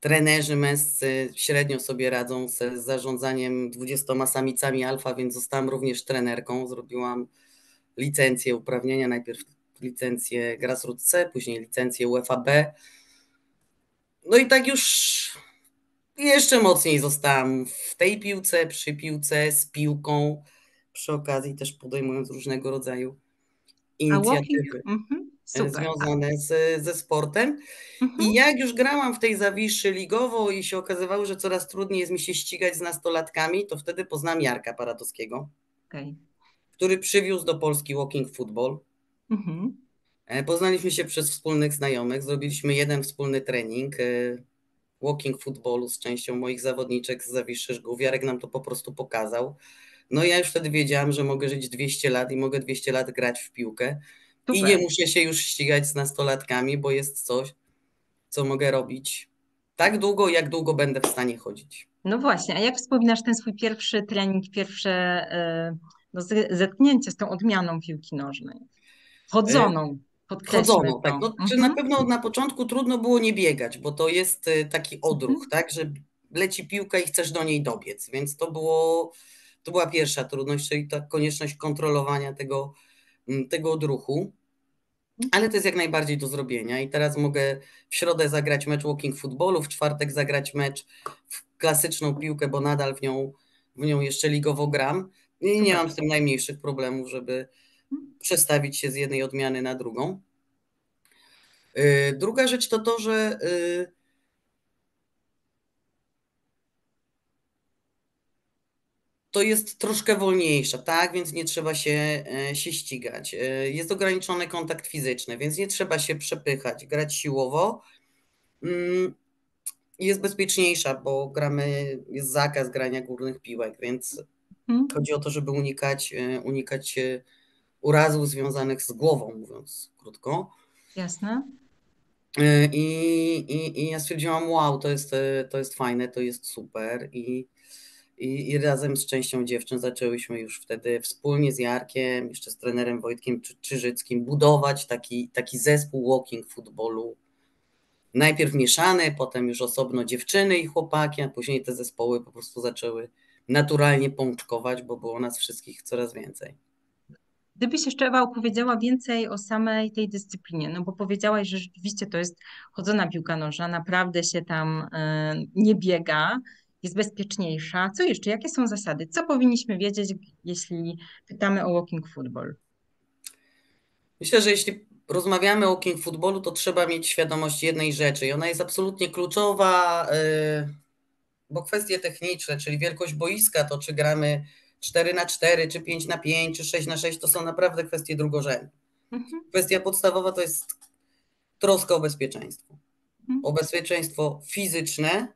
trenerzy męscy średnio sobie radzą z zarządzaniem 20 samicami alfa, więc zostałam również trenerką. Zrobiłam licencję, uprawnienia, najpierw licencję Grasrudce, później licencję UEFA B. No i tak już jeszcze mocniej zostałam w tej piłce, przy piłce, z piłką, przy okazji też podejmując różnego rodzaju inicjatywy związane ze sportem. I jak już grałam w tej Zawiszy ligowo i się okazywało, że coraz trudniej jest mi się ścigać z nastolatkami, to wtedy poznałam Jarka Paradowskiego, który przywiózł do Polski Walking Football. Poznaliśmy się przez wspólnych znajomych, zrobiliśmy jeden wspólny trening Walking Footballu z częścią moich zawodniczek z Zawiszy Żgów. Jarek nam to po prostu pokazał. No ja już wtedy wiedziałam, że mogę żyć 200 lat i mogę 200 lat grać w piłkę. Super. I nie muszę się już ścigać z nastolatkami, bo jest coś, co mogę robić tak długo, jak długo będę w stanie chodzić. No właśnie, a jak wspominasz ten swój pierwszy trening, pierwsze zetknięcie z tą odmianą piłki nożnej? Chodzoną. Chodzono, tak. No, czy na pewno na początku trudno było nie biegać, bo to jest taki odruch, tak, że leci piłka i chcesz do niej dobiec, więc to była pierwsza trudność, czyli ta konieczność kontrolowania tego odruchu, ale to jest jak najbardziej do zrobienia. I teraz mogę w środę zagrać mecz walking footballu, w czwartek zagrać mecz w klasyczną piłkę, bo nadal w nią jeszcze ligowo gram i nie mam z tym najmniejszych problemów, żeby przestawić się z jednej odmiany na drugą. Druga rzecz to to, że to jest troszkę wolniejsza, tak? Więc nie trzeba się ścigać. Jest ograniczony kontakt fizyczny, więc nie trzeba się przepychać, grać siłowo. Jest bezpieczniejsza, bo jest zakaz grania górnych piłek, więc chodzi o to, żeby unikać urazów związanych z głową, mówiąc krótko. Jasne. I ja stwierdziłam, wow, to jest fajne, to jest super. I razem z częścią dziewczyn zaczęłyśmy już wtedy wspólnie z Jarkiem, jeszcze z trenerem Wojtkiem Czyżyckim budować taki zespół walking footballu. Najpierw mieszany, potem już osobno dziewczyny i chłopaki, a później te zespoły po prostu zaczęły naturalnie pączkować, bo było nas wszystkich coraz więcej. Gdybyś jeszcze, Ewa, opowiedziała więcej o samej tej dyscyplinie, no bo powiedziałaś, że rzeczywiście to jest chodzona piłka nożna, naprawdę się tam nie biega, jest bezpieczniejsza. Co jeszcze? Jakie są zasady? Co powinniśmy wiedzieć, jeśli pytamy o walking football? Myślę, że jeśli rozmawiamy o walking footballu, to trzeba mieć świadomość jednej rzeczy i ona jest absolutnie kluczowa, bo kwestie techniczne, czyli wielkość boiska, to czy gramy 4x4, czy 5x5, czy 6x6, to są naprawdę kwestie drugorzędne. Kwestia podstawowa to jest troska o bezpieczeństwo. O bezpieczeństwo fizyczne,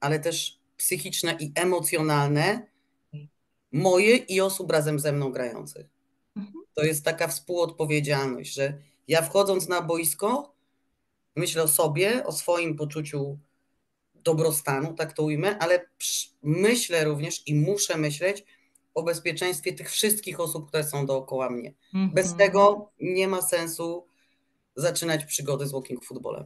ale też psychiczne i emocjonalne, moje i osób razem ze mną grających. To jest taka współodpowiedzialność, że ja wchodząc na boisko myślę o sobie, o swoim poczuciu dobrostanu, tak to ujmę, ale myślę również i muszę myśleć o bezpieczeństwie tych wszystkich osób, które są dookoła mnie. Bez tego nie ma sensu zaczynać przygody z walking footballem.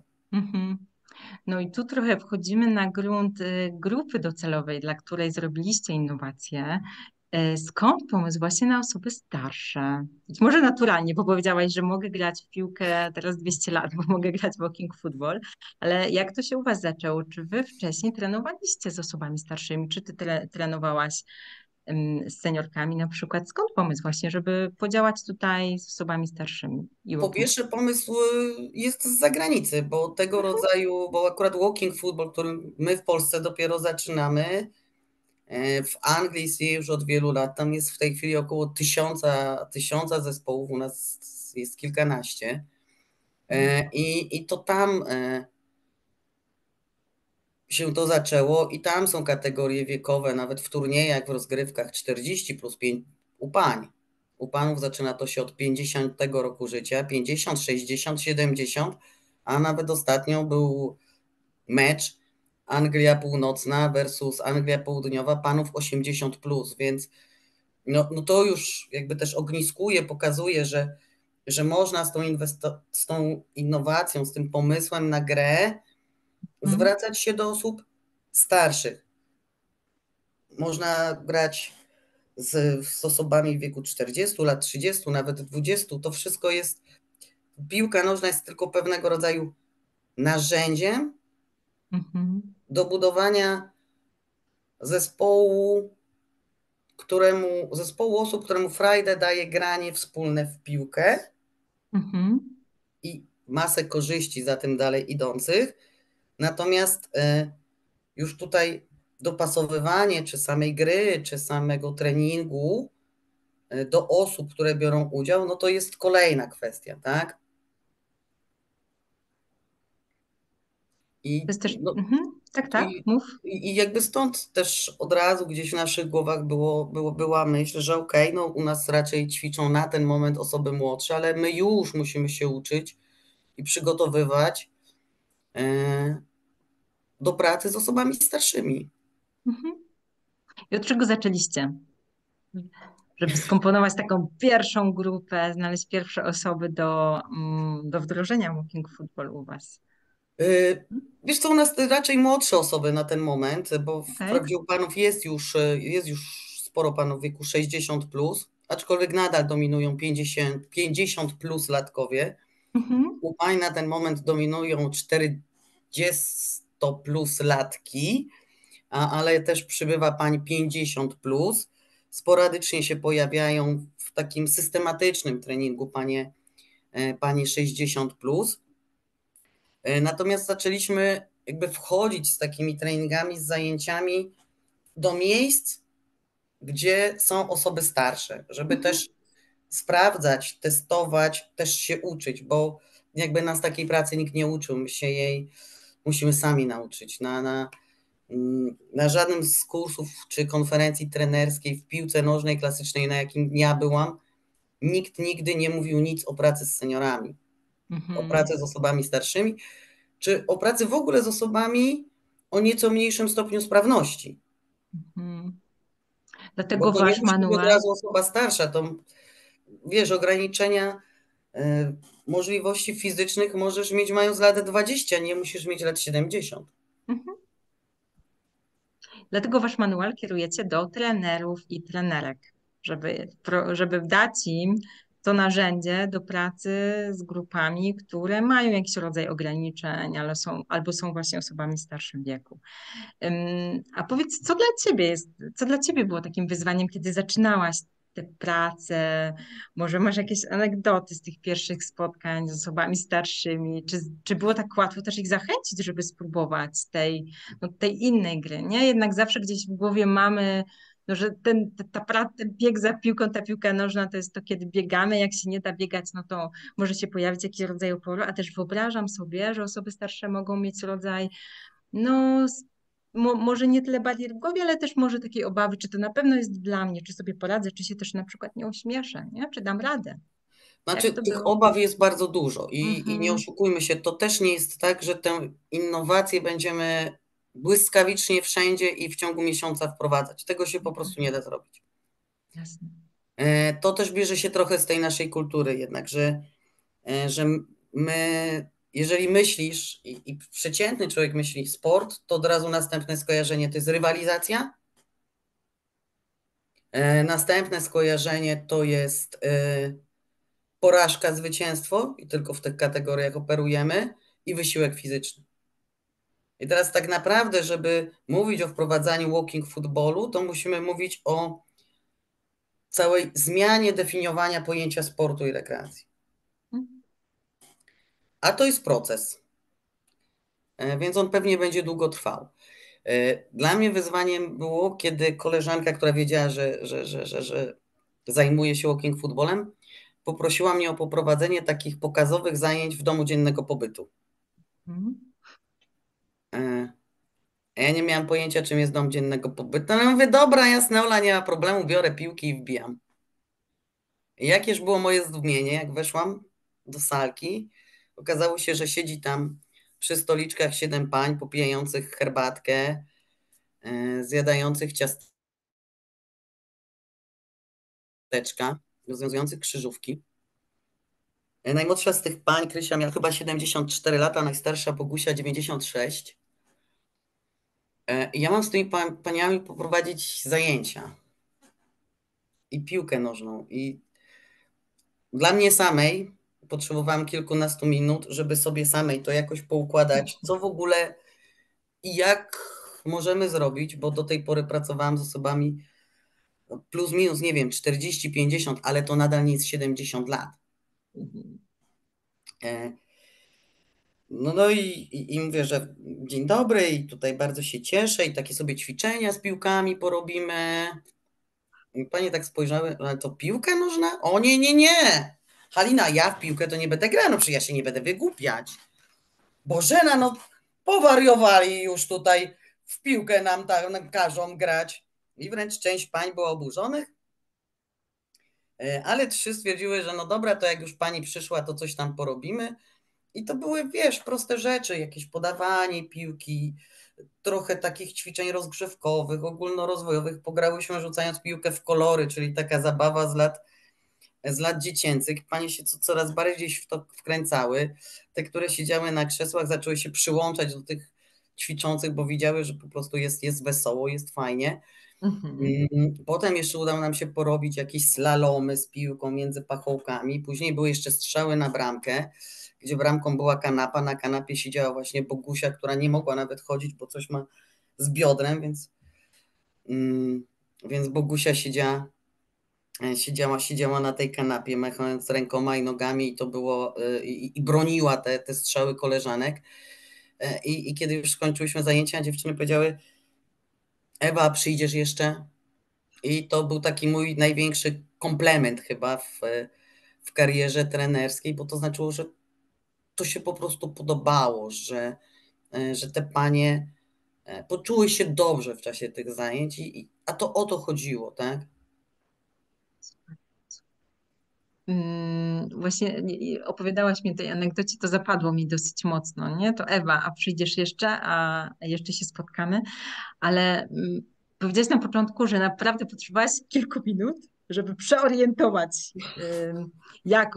No i tu trochę wchodzimy na grunt grupy docelowej, dla której zrobiliście innowacje. Skąd pomysł właśnie na osoby starsze? Być może naturalnie, bo powiedziałaś, że mogę grać w piłkę teraz 200 lat, bo mogę grać w walking football, ale jak to się u was zaczęło? Czy wy wcześniej trenowaliście z osobami starszymi? Czy ty trenowałaś z seniorkami na przykład? Skąd pomysł właśnie, żeby podziałać tutaj z osobami starszymi? Po pierwsze, pomysł jest z zagranicy, bo tego rodzaju, bo akurat walking football, który my w Polsce dopiero zaczynamy, w Anglii istnieje już od wielu lat, tam jest w tej chwili około 1000 zespołów, u nas jest kilkanaście i to tam się to zaczęło i tam są kategorie wiekowe, nawet w turniejach, w rozgrywkach 40+5 u pań. U panów zaczyna to się od 50 roku życia, 50, 60, 70, a nawet ostatnio był mecz Anglia Północna versus Anglia Południowa, panów 80+, więc no to już jakby też ogniskuje, pokazuje, że można z tą innowacją, z tym pomysłem na grę zwracać się do osób starszych. Można grać z osobami w wieku 40 lat, 30, nawet 20. To wszystko jest, piłka nożna jest tylko pewnego rodzaju narzędziem do budowania zespołu osób, któremu frajdę daje granie wspólne w piłkę i masę korzyści za tym dalej idących. Natomiast już tutaj dopasowywanie czy samej gry, czy samego treningu do osób, które biorą udział, no to jest kolejna kwestia, tak? I, też, no, tak, mów. I jakby stąd też od razu gdzieś w naszych głowach była myśl, że okej, no u nas raczej ćwiczą na ten moment osoby młodsze, ale my już musimy się uczyć i przygotowywać do pracy z osobami starszymi. I od czego zaczęliście? Żeby skomponować taką pierwszą grupę, znaleźć pierwsze osoby do wdrożenia Walking Football u was? Wiesz co, u nas raczej młodsze osoby na ten moment, bo wprawdzie u panów jest już sporo panów w wieku 60 plus, aczkolwiek nadal dominują 50 plus latkowie. U pań na ten moment dominują 40 plus latki, ale też przybywa pań 50 plus. Sporadycznie się pojawiają w takim systematycznym treningu panie 60 plus. Natomiast zaczęliśmy jakby wchodzić z takimi treningami, z zajęciami do miejsc, gdzie są osoby starsze, żeby też sprawdzać, testować, też się uczyć, bo jakby nas takiej pracy nikt nie uczył, my się jej musimy sami nauczyć. Na żadnym z kursów czy konferencji trenerskiej w piłce nożnej klasycznej, na jakim ja byłam, nikt nigdy nie mówił nic o pracy z seniorami, o pracy z osobami starszymi, czy o pracy w ogóle z osobami o nieco mniejszym stopniu sprawności. Dlatego bo wasz manual... Od razu osoba starsza, to wiesz, ograniczenia możliwości fizycznych możesz mieć mając lat 20, nie musisz mieć lat 70. Dlatego wasz manual kierujecie do trenerów i trenerek, żeby dać im to narzędzie do pracy z grupami, które mają jakiś rodzaj ograniczeń, ale albo są właśnie osobami w starszym wieku. A powiedz, co dla ciebie było takim wyzwaniem, kiedy zaczynałaś tę pracę? Może masz jakieś anegdoty z tych pierwszych spotkań z osobami starszymi? Czy było tak łatwo też ich zachęcić, żeby spróbować tej innej gry? Nie? Jednak zawsze gdzieś w głowie mamy... No, że bieg za piłką, ta piłka nożna to jest to, kiedy biegamy, jak się nie da biegać, no to może się pojawić jakiś rodzaj oporu, a też wyobrażam sobie, że osoby starsze mogą mieć rodzaj, może nie tyle barier w głowie, ale też może takiej obawy, czy to na pewno jest dla mnie, czy sobie poradzę, czy się też na przykład nie uśmieszę, nie? Czy dam radę. Znaczy tych obaw jest bardzo dużo i nie oszukujmy się, to też nie jest tak, że tę innowację będziemy błyskawicznie wszędzie i w ciągu miesiąca wprowadzać. Tego się po prostu nie da zrobić. Jasne. To też bierze się trochę z tej naszej kultury jednak, że my, jeżeli myślisz i przeciętny człowiek myśli sport, to od razu następne skojarzenie to jest rywalizacja. Następne skojarzenie to jest porażka, zwycięstwo i tylko w tych kategoriach operujemy i wysiłek fizyczny. I teraz tak naprawdę, żeby mówić o wprowadzaniu walking footballu, to musimy mówić o całej zmianie definiowania pojęcia sportu i rekreacji. A to jest proces, więc on pewnie będzie długo trwał. Dla mnie wyzwaniem było, kiedy koleżanka, która wiedziała, że zajmuje się walking footballem, poprosiła mnie o poprowadzenie takich pokazowych zajęć w domu dziennego pobytu. Ja nie miałam pojęcia, czym jest dom dziennego pobytu, ale mówię, dobra, jasne, Ola, nie ma problemu, biorę piłki i wbijam. Jakież było moje zdumienie, jak weszłam do salki, okazało się, że siedzi tam przy stoliczkach 7 pań popijających herbatkę, zjadających ciasteczka, rozwiązujących krzyżówki. Najmłodsza z tych pań, Krysia, miała chyba 74 lata, najstarsza Bogusia 96. Ja mam z tymi paniami poprowadzić zajęcia i piłkę nożną. I dla mnie samej potrzebowałam kilkunastu minut, żeby sobie samej to jakoś poukładać, co w ogóle i jak możemy zrobić, bo do tej pory pracowałam z osobami plus minus, nie wiem, 40, 50, ale to nadal nie jest 70 lat. No i mówię, że dzień dobry i tutaj bardzo się cieszę i takie sobie ćwiczenia z piłkami porobimy. Panie tak spojrzały, ale to piłkę nożna? O nie, nie, nie. Halina, ja w piłkę to nie będę grał, no przecież ja się nie będę wygłupiać. Bożena, no powariowali już tutaj, w piłkę nam tam każą grać. I wręcz część pań była oburzonych, ale trzy stwierdziły, że no dobra, to jak już pani przyszła, to coś tam porobimy. I to były, wiesz, proste rzeczy, jakieś podawanie piłki, trochę takich ćwiczeń rozgrzewkowych, ogólnorozwojowych. Pograłyśmy rzucając piłkę w kolory, czyli taka zabawa z lat dziecięcych. Panie się coraz bardziej w to wkręcały. Te, które siedziały na krzesłach, zaczęły się przyłączać do tych ćwiczących, bo widziały, że po prostu jest wesoło, jest fajnie. Potem jeszcze udało nam się porobić jakieś slalomy z piłką między pachołkami. Później były jeszcze strzały na bramkę, gdzie bramką była kanapa. Na kanapie siedziała właśnie Bogusia, która nie mogła nawet chodzić, bo coś ma z biodrem, więc Bogusia siedziała na tej kanapie, machając rękoma i nogami, i to było i broniła te strzały koleżanek. I kiedy już skończyłyśmy zajęcia, dziewczyny powiedziały: Ewa, przyjdziesz jeszcze? I to był taki mój największy komplement chyba w karierze trenerskiej, bo to znaczyło, że to się po prostu podobało, że te panie poczuły się dobrze w czasie tych zajęć, a to o to chodziło, tak? Właśnie opowiadałaś mi o tej anegdocie, to zapadło mi dosyć mocno, nie? To Ewa, a przyjdziesz jeszcze, a jeszcze się spotkamy, ale powiedziałaś na początku, że naprawdę potrzebowałaś kilku minut, żeby przeorientować,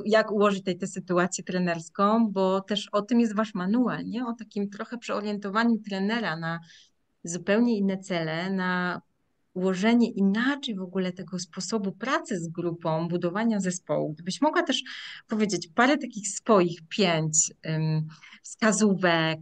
jak ułożyć tę sytuację trenerską, bo też o tym jest wasz manual, nie? O takim trochę przeorientowaniu trenera na zupełnie inne cele, na ułożenie inaczej w ogóle tego sposobu pracy z grupą, budowania zespołu. Gdybyś mogła też powiedzieć parę takich swoich 5 wskazówek,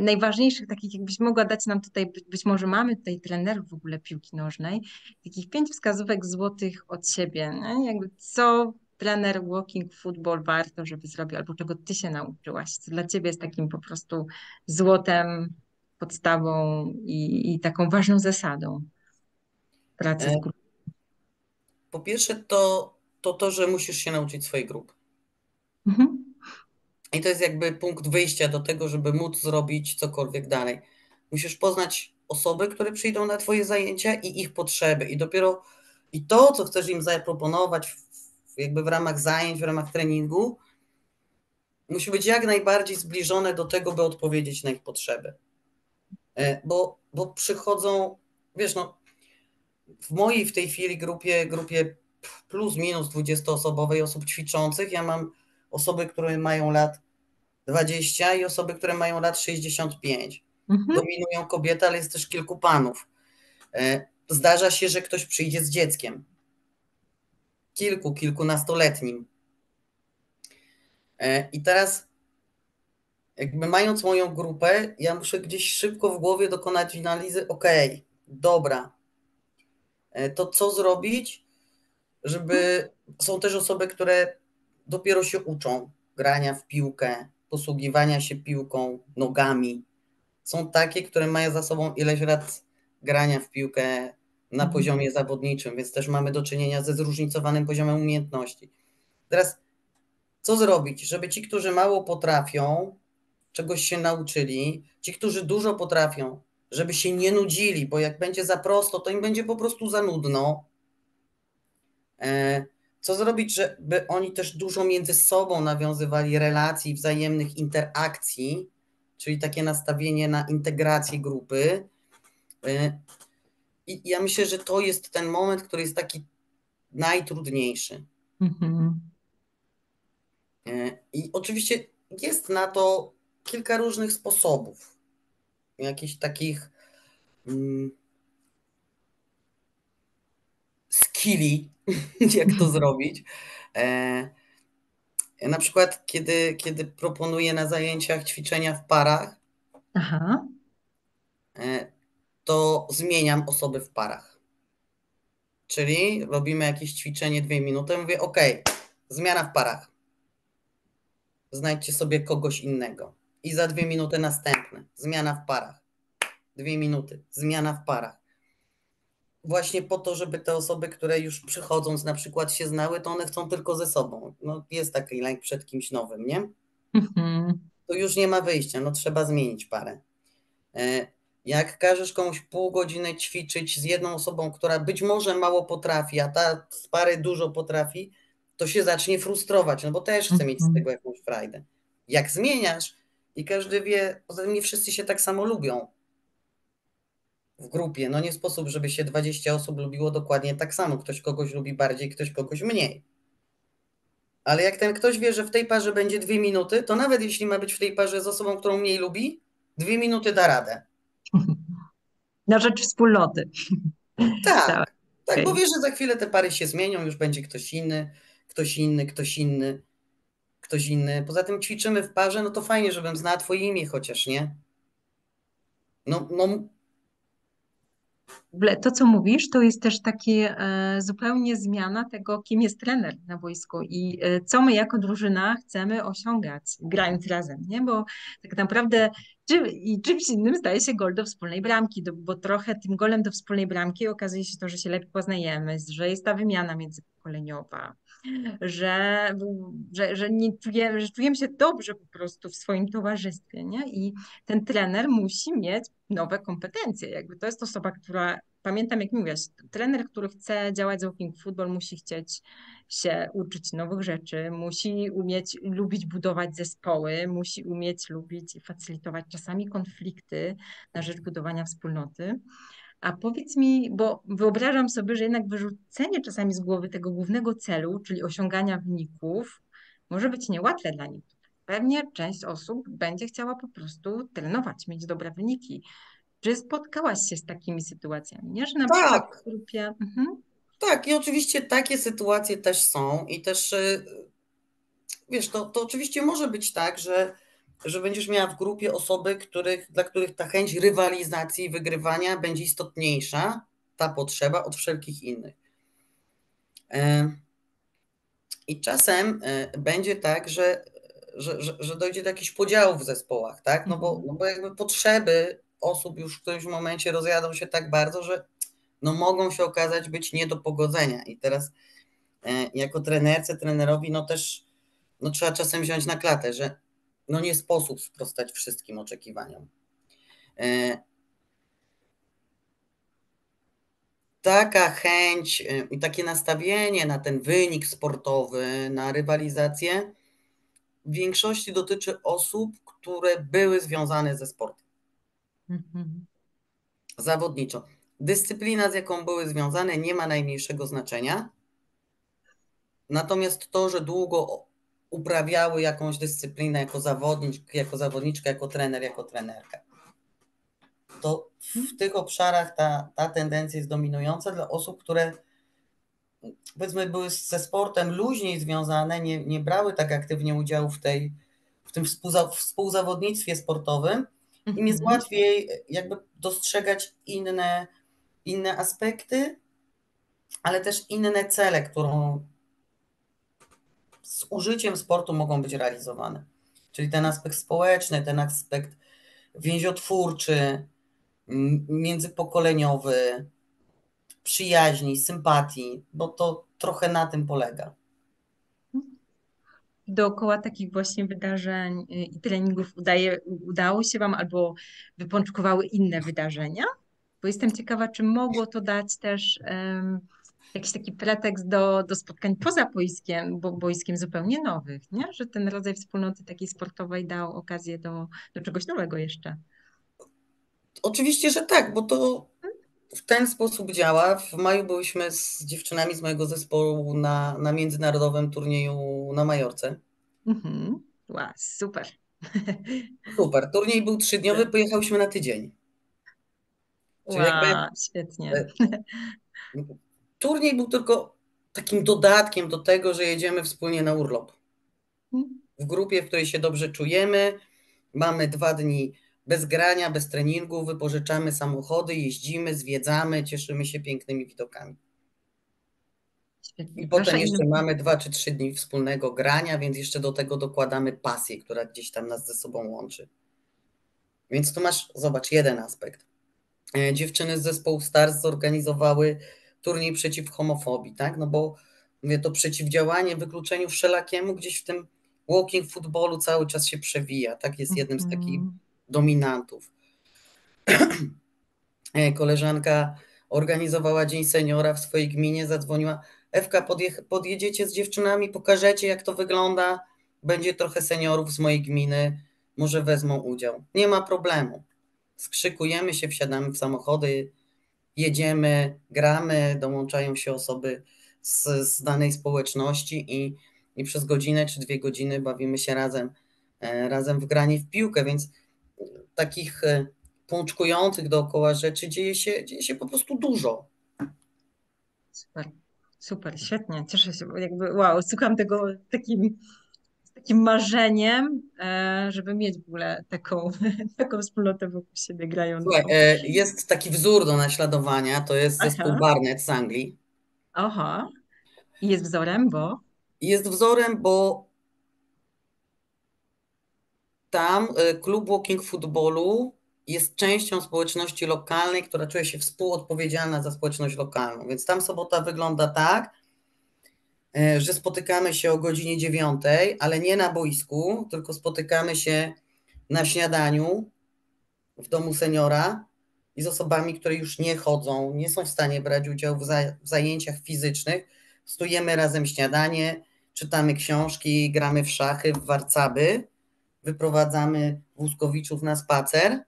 najważniejszych takich, jakbyś mogła dać nam tutaj, być może mamy tutaj trenerów w ogóle piłki nożnej, takich 5 wskazówek złotych od siebie, nie? Jakby co trener Walking Football warto, żeby zrobił, albo czego ty się nauczyłaś, co dla ciebie jest takim po prostu złotem, podstawą i taką ważną zasadą pracy z grupą? Po pierwsze to, że musisz się nauczyć swojej grupy. Mhm. I to jest jakby punkt wyjścia do tego, żeby móc zrobić cokolwiek dalej. Musisz poznać osoby, które przyjdą na twoje zajęcia i ich potrzeby. I dopiero to, co chcesz im zaproponować jakby w ramach zajęć, w ramach treningu, musi być jak najbardziej zbliżone do tego, by odpowiedzieć na ich potrzeby. Bo przychodzą, wiesz, no w mojej w tej chwili grupie plus minus 20-osobowej osób ćwiczących, ja mam osoby, które mają lat 20 i osoby, które mają lat 65. Mhm. Dominują kobiety, ale jest też kilku panów. Zdarza się, że ktoś przyjdzie z dzieckiem. Kilkunastoletnim. I teraz jakby mając moją grupę, ja muszę gdzieś szybko w głowie dokonać analizy, okej, dobra, to co zrobić, żeby... Są też osoby, które dopiero się uczą grania w piłkę, posługiwania się piłką, nogami. Są takie, które mają za sobą ileś lat grania w piłkę na poziomie zawodniczym, więc też mamy do czynienia ze zróżnicowanym poziomem umiejętności. Teraz co zrobić, żeby ci, którzy mało potrafią, czegoś się nauczyli, ci, którzy dużo potrafią, żeby się nie nudzili, bo jak będzie za prosto, to im będzie po prostu za nudno. Co zrobić, żeby oni też dużo między sobą nawiązywali relacji, wzajemnych interakcji, czyli takie nastawienie na integrację grupy. I ja myślę, że to jest ten moment, który jest taki najtrudniejszy. Mm-hmm. I oczywiście jest na to kilka różnych sposobów. jakichś takich skilli, jak to zrobić. Na przykład, kiedy proponuję na zajęciach ćwiczenia w parach, aha, to zmieniam osoby w parach. Czyli robimy jakieś ćwiczenie 2 minuty, mówię, ok, zmiana w parach. Znajdźcie sobie kogoś innego. I za 2 minuty następne. Zmiana w parach. 2 minuty. Zmiana w parach. Właśnie po to, żeby te osoby, które już przychodząc na przykład się znały, to one chcą tylko ze sobą. No, jest taki lęk przed kimś nowym, nie? Mhm. To już nie ma wyjścia, no trzeba zmienić parę. Jak każesz komuś pół godziny ćwiczyć z jedną osobą, która być może mało potrafi, a ta z pary dużo potrafi, to się zacznie frustrować, no bo też chce mieć z tego jakąś frajdę. Jak zmieniasz i każdy wie, poza tym nie wszyscy się tak samo lubią w grupie, no nie sposób, żeby się 20 osób lubiło dokładnie tak samo, ktoś kogoś lubi bardziej, ktoś kogoś mniej. Ale jak ten ktoś wie, że w tej parze będzie 2 minuty, to nawet jeśli ma być w tej parze z osobą, którą mniej lubi, 2 minuty da radę. Na rzecz wspólnoty. Tak, tak, bo wiesz, że za chwilę te pary się zmienią, już będzie ktoś inny. Poza tym ćwiczymy w parze, no to fajnie, żebym znała twoje imię chociaż, nie? No. W ogóle to, co mówisz, to jest też takie zupełnie zmiana tego, kim jest trener na boisku i co my jako drużyna chcemy osiągać, grając razem, nie? Bo tak naprawdę czymś innym staje się gol do wspólnej bramki, bo trochę tym golem do wspólnej bramki okazuje się to, że się lepiej poznajemy, że jest ta wymiana międzypokoleniowa, że czujemy się dobrze po prostu w swoim towarzystwie, nie? I ten trener musi mieć nowe kompetencje. Jakby to jest osoba, która, pamiętam jak mówiłaś, trener, który chce działać z Walking Football, musi chcieć się uczyć nowych rzeczy, musi umieć lubić budować zespoły, musi umieć lubić i facylitować czasami konflikty na rzecz budowania wspólnoty. A powiedz mi, bo wyobrażam sobie, że jednak wyrzucenie czasami z głowy tego głównego celu, czyli osiągania wyników, może być niełatwe dla nich. Pewnie część osób będzie chciała po prostu trenować, mieć dobre wyniki. Czy spotkałaś się z takimi sytuacjami, nie? Że na przykład w grupie... Mhm. Tak, i oczywiście takie sytuacje też są i też, wiesz, to oczywiście może być tak, że będziesz miała w grupie osoby, dla których ta chęć rywalizacji i wygrywania będzie istotniejsza, ta potrzeba od wszelkich innych. I czasem będzie tak, że dojdzie do jakichś podziałów w zespołach, tak? No bo jakby potrzeby osób już w którymś momencie rozjadą się tak bardzo, że no mogą się okazać być nie do pogodzenia. I teraz jako trenerce, trenerowi, no też no trzeba czasem wziąć na klatę, że no nie sposób sprostać wszystkim oczekiwaniom. Taka chęć i takie nastawienie na ten wynik sportowy, na rywalizację w większości dotyczy osób, które były związane ze sportem. Mhm. Zawodniczo. Dyscyplina, z jaką były związane, nie ma najmniejszego znaczenia. Natomiast to, że długo uprawiały jakąś dyscyplinę jako zawodnik, jako zawodniczka, jako trener, jako trenerka. To w tych obszarach ta tendencja jest dominująca dla osób, które powiedzmy były ze sportem luźniej związane, nie brały tak aktywnie udziału w tym współzawodnictwie sportowym. Im jest łatwiej jakby dostrzegać inne aspekty, ale też inne cele, które z użyciem sportu mogą być realizowane. Czyli ten aspekt społeczny, ten aspekt więziotwórczy, międzypokoleniowy, przyjaźni, sympatii, bo to trochę na tym polega. Dookoła takich właśnie wydarzeń i treningów udało się Wam albo wypączkowały inne wydarzenia? Bo jestem ciekawa, czy mogło to dać też... jakiś taki pretekst do spotkań poza boiskiem, bo boiskiem zupełnie nowych, nie? Że ten rodzaj wspólnoty takiej sportowej dał okazję do czegoś nowego jeszcze. Oczywiście, że tak, bo to w ten sposób działa. W maju byliśmy z dziewczynami z mojego zespołu na międzynarodowym turnieju na Majorce. Wow, super. Super, turniej był 3-dniowy, pojechałyśmy na tydzień. Czyli świetnie. Turniej był tylko takim dodatkiem do tego, że jedziemy wspólnie na urlop. W grupie, w której się dobrze czujemy, mamy 2 dni bez grania, bez treningu, wypożyczamy samochody, jeździmy, zwiedzamy, cieszymy się pięknymi widokami. Świetnie. I potem jeszcze mamy 2 czy 3 dni wspólnego grania, więc jeszcze do tego dokładamy pasję, która gdzieś tam nas ze sobą łączy. Więc tu masz, zobacz, jeden aspekt. Dziewczyny z zespołu Stars zorganizowały turniej przeciw homofobii, tak? No bo mówię, to przeciwdziałanie wykluczeniu wszelakiemu gdzieś w tym walking footballu cały czas się przewija, tak? Jest jednym z takich dominantów. Koleżanka organizowała Dzień Seniora w swojej gminie, zadzwoniła: Ewka, podjedziecie z dziewczynami, pokażecie, jak to wygląda, będzie trochę seniorów z mojej gminy, może wezmą udział. Nie ma problemu. Skrzykujemy się, wsiadamy w samochody, jedziemy, gramy, dołączają się osoby z danej społeczności i przez godzinę czy 2 godziny bawimy się razem w granie w piłkę, więc takich pączkujących dookoła rzeczy dzieje się po prostu dużo. Super, super, świetnie, cieszę się, bo jakby wow, słucham tego takim marzeniem, żeby mieć w ogóle taką wspólnotę wokół siebie grającą. Jest taki wzór do naśladowania, to jest zespół Barnet z Anglii. Aha. I jest wzorem, bo? Jest wzorem, bo tam klub walking footballu jest częścią społeczności lokalnej, która czuje się współodpowiedzialna za społeczność lokalną, więc tam sobota wygląda tak, że spotykamy się o godzinie 9:00, ale nie na boisku, tylko spotykamy się na śniadaniu w domu seniora i z osobami, które już nie chodzą, nie są w stanie brać udziału w zajęciach fizycznych. Stujemy razem śniadanie, czytamy książki, gramy w szachy, w warcaby, wyprowadzamy wózkowiczów na spacer,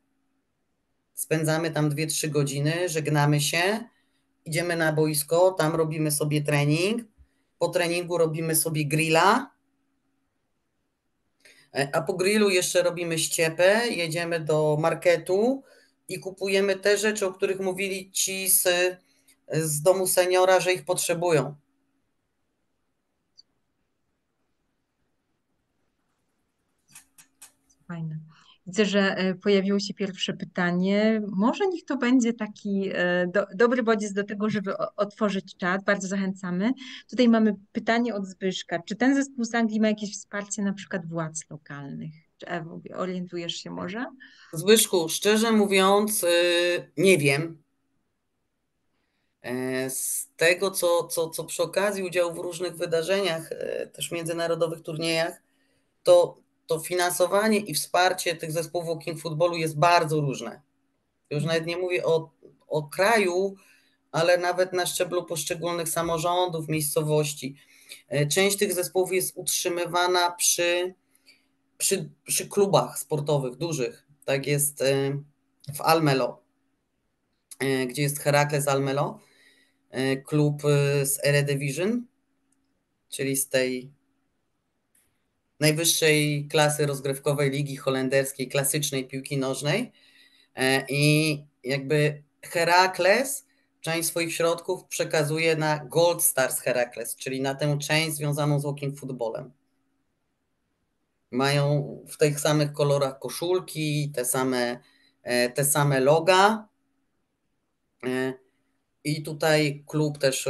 spędzamy tam 2-3 godziny, żegnamy się, idziemy na boisko, tam robimy sobie trening, po treningu robimy sobie grilla, a po grillu jeszcze robimy ściepę, jedziemy do marketu i kupujemy te rzeczy, o których mówili ci z domu seniora, że ich potrzebują. Fajne. Widzę, że pojawiło się pierwsze pytanie. Może niech to będzie taki dobry bodziec do tego, żeby otworzyć czat. Bardzo zachęcamy. Tutaj mamy pytanie od Zbyszka. Czy ten zespół z Anglii ma jakieś wsparcie na przykład władz lokalnych? Czy Ewo, orientujesz się może? Zbyszku, szczerze mówiąc, nie wiem. Z tego, co przy okazji udziału w różnych wydarzeniach, też międzynarodowych turniejach, to finansowanie i wsparcie tych zespołów walking footballu jest bardzo różne. Już nawet nie mówię o kraju, ale nawet na szczeblu poszczególnych samorządów, miejscowości. Część tych zespołów jest utrzymywana przy klubach sportowych dużych. Tak jest w Almelo, gdzie jest Heracles Almelo, klub z Eredivision, czyli z tej najwyższej klasy rozgrywkowej ligi holenderskiej, klasycznej piłki nożnej, i jakby Heracles część swoich środków przekazuje na Gold Stars Heracles, czyli na tę część związaną z walking footballem. Mają w tych samych kolorach koszulki, te same loga, i tutaj klub też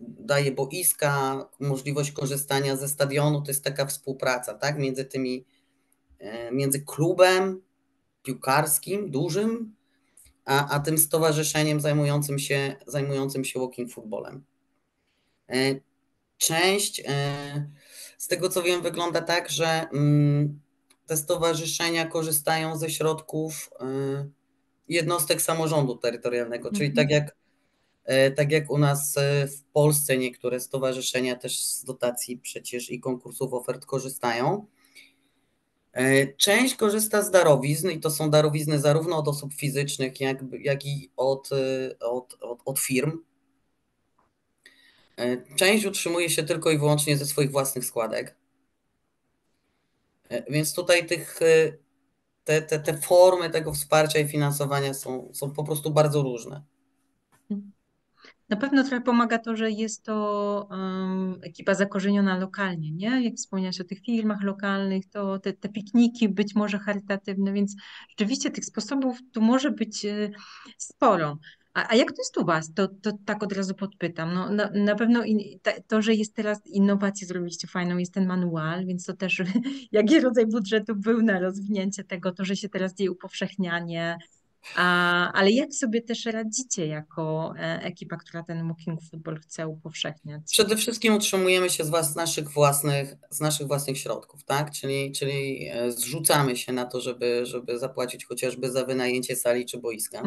daje boiska, możliwość korzystania ze stadionu, to jest taka współpraca, tak? Między klubem piłkarskim, dużym, a tym stowarzyszeniem zajmującym się walking footballem. Część, z tego co wiem, wygląda tak, że te stowarzyszenia korzystają ze środków jednostek samorządu terytorialnego, czyli tak jak u nas w Polsce niektóre stowarzyszenia też z dotacji przecież i konkursów ofert korzystają. Część korzysta z darowizn i to są darowizny zarówno od osób fizycznych, jak i od firm. Część utrzymuje się tylko i wyłącznie ze swoich własnych składek. Więc tutaj te formy tego wsparcia i finansowania są po prostu bardzo różne. Na pewno trochę pomaga to, że jest to ekipa zakorzeniona lokalnie, nie? Jak wspomniałaś o tych filmach lokalnych, to te pikniki być może charytatywne, więc rzeczywiście tych sposobów tu może być sporo. A jak to jest u Was? To tak od razu podpytam. No, na pewno to, że jest teraz innowacje, zrobiliście fajną, jest ten manual, więc to też jaki rodzaj budżetu był na rozwinięcie tego, to, że się teraz dzieje upowszechnianie. Ale jak sobie też radzicie jako ekipa, która ten Walking Football chce upowszechniać? Przede wszystkim utrzymujemy się z naszych własnych środków, tak? Czyli zrzucamy się na to, żeby zapłacić chociażby za wynajęcie sali czy boiska.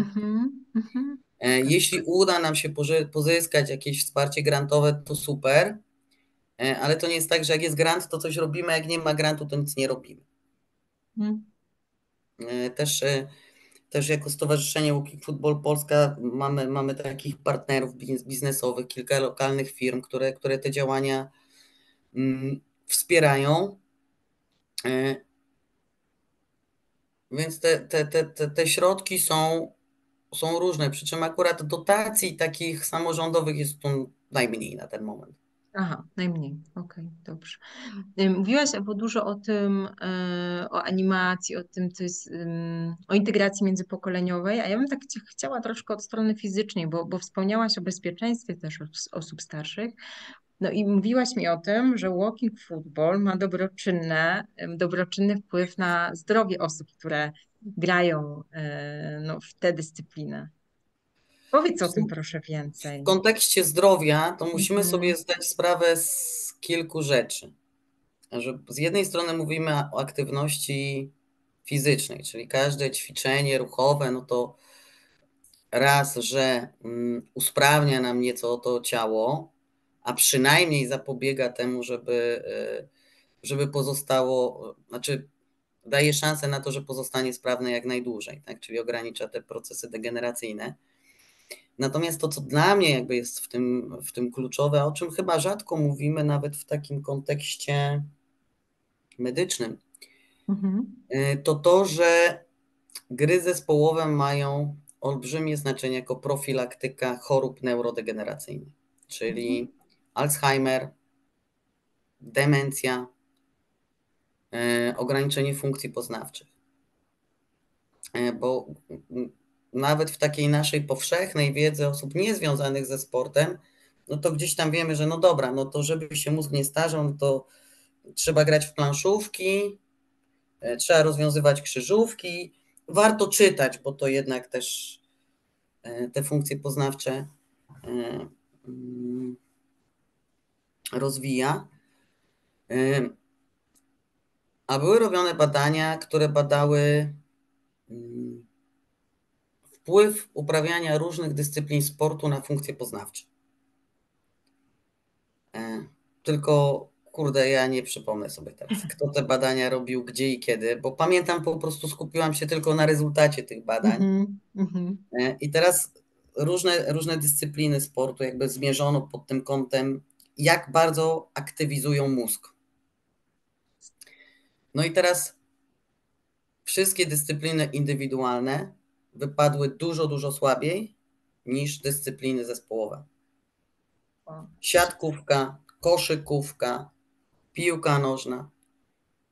Jeśli uda nam się pozyskać jakieś wsparcie grantowe, to super, ale to nie jest tak, że jak jest grant, to coś robimy, jak nie ma grantu, to nic nie robimy. Też jako Stowarzyszenie Walking Football Polska mamy takich partnerów biznesowych, kilka lokalnych firm, które te działania wspierają. Więc te środki są różne, przy czym akurat dotacji takich samorządowych jest tu najmniej na ten moment. Aha, najmniej. Okej, dobrze. Mówiłaś dużo o tym, o animacji, o tym, co jest, o integracji międzypokoleniowej, a ja bym tak chciała troszkę od strony fizycznej, bo wspomniałaś o bezpieczeństwie też osób starszych. No i mówiłaś mi o tym, że Walking Football ma dobroczynny wpływ na zdrowie osób, które grają w tę dyscyplinę. Powiedz o tym proszę więcej. W kontekście zdrowia to musimy sobie zdać sprawę z kilku rzeczy. Że z jednej strony mówimy o aktywności fizycznej, czyli każde ćwiczenie ruchowe, no to raz, że usprawnia nam nieco to ciało, a przynajmniej zapobiega temu, żeby pozostało, znaczy daje szansę na to, że pozostanie sprawne jak najdłużej, tak? Czyli ogranicza te procesy degeneracyjne. Natomiast to, co dla mnie jakby jest w tym kluczowe, o czym chyba rzadko mówimy nawet w takim kontekście medycznym, to, że gry zespołowe mają olbrzymie znaczenie jako profilaktyka chorób neurodegeneracyjnych, czyli Alzheimer, demencja, ograniczenie funkcji poznawczych. Bo nawet w takiej naszej powszechnej wiedzy osób niezwiązanych ze sportem, no to gdzieś tam wiemy, że no dobra, no to żeby się mózg nie starzał, no to trzeba grać w planszówki, trzeba rozwiązywać krzyżówki, warto czytać, bo to jednak też te funkcje poznawcze rozwija. A były robione badania, które badały wpływ uprawiania różnych dyscyplin sportu na funkcje poznawcze. Tylko, kurde, ja nie przypomnę sobie teraz, kto te badania robił, gdzie i kiedy, bo pamiętam, po prostu skupiłam się tylko na rezultacie tych badań. I teraz różne dyscypliny sportu jakby zmierzono pod tym kątem, jak bardzo aktywizują mózg. No i teraz wszystkie dyscypliny indywidualne wypadły dużo słabiej niż dyscypliny zespołowe. Siatkówka, koszykówka, piłka nożna,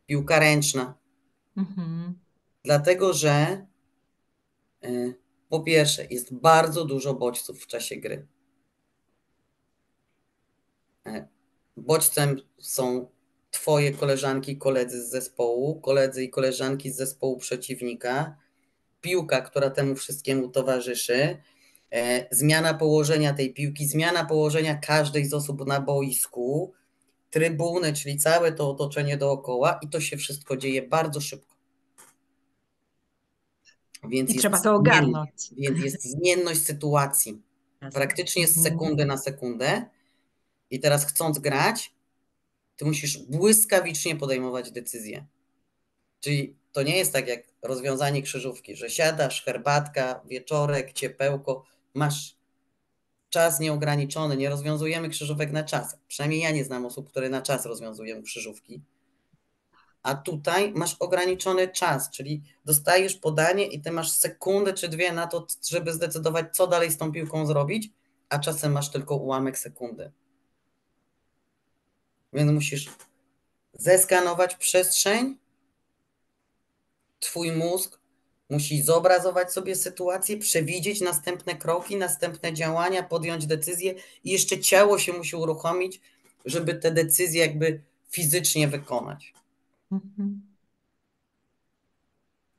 piłka ręczna. Dlatego, że po pierwsze jest bardzo dużo bodźców w czasie gry. Bodźcem są twoje koleżanki i koledzy z zespołu, koledzy i koleżanki z zespołu przeciwnika, piłka, która temu wszystkiemu towarzyszy, zmiana położenia tej piłki, zmiana położenia każdej z osób na boisku, trybuny, czyli całe to otoczenie dookoła, i to się wszystko dzieje bardzo szybko. Więc trzeba to ogarnąć. Więc jest zmienność sytuacji. Praktycznie z sekundy na sekundę. I teraz chcąc grać, ty musisz błyskawicznie podejmować decyzję. Czyli to nie jest tak jak rozwiązanie krzyżówki, że siadasz, herbatka, wieczorek, ciepełko, masz czas nieograniczony, nie rozwiązujemy krzyżówek na czas. Przynajmniej ja nie znam osób, które na czas rozwiązują krzyżówki. a tutaj masz ograniczony czas, czyli dostajesz podanie i ty masz sekundę czy dwie na to, żeby zdecydować, co dalej z tą piłką zrobić, a czasem masz tylko ułamek sekundy. Więc musisz zeskanować przestrzeń, twój mózg musi zobrazować sobie sytuację, przewidzieć następne kroki, następne działania, podjąć decyzję i jeszcze ciało się musi uruchomić, żeby te decyzje jakby fizycznie wykonać.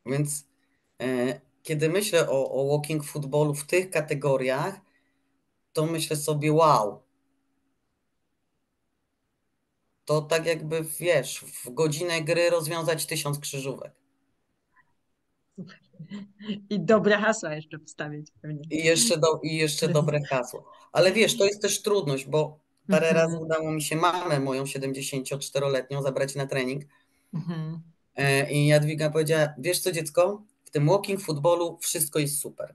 Więc kiedy myślę o walking footballu w tych kategoriach, to myślę sobie wow. To tak jakby, wiesz, w godzinę gry rozwiązać 1000 krzyżówek. Super. I dobre hasła jeszcze wstawić pewnie. I jeszcze dobre hasło. Ale wiesz, to jest też trudność, bo parę razy udało mi się mamę moją 74-letnią zabrać na trening. I Jadwiga powiedziała, wiesz co dziecko, w tym walking footballu wszystko jest super.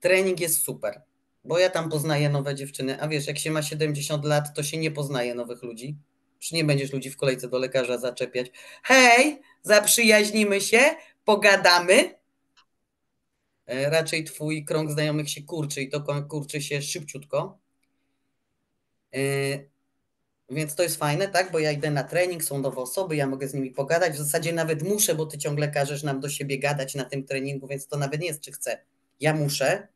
Trening jest super, bo ja tam poznaję nowe dziewczyny, a wiesz, jak się ma 70 lat, to się nie poznaje nowych ludzi. Przecież nie będziesz ludzi w kolejce do lekarza zaczepiać. Hej, zaprzyjaźnimy się, pogadamy. Raczej twój krąg znajomych się kurczy i to kurczy się szybciutko. Więc to jest fajne, tak? Bo ja idę na trening, są nowe osoby, ja mogę z nimi pogadać. W zasadzie nawet muszę, bo ty ciągle każesz nam do siebie gadać na tym treningu, więc to nawet nie jest, czy chcę. Ja muszę.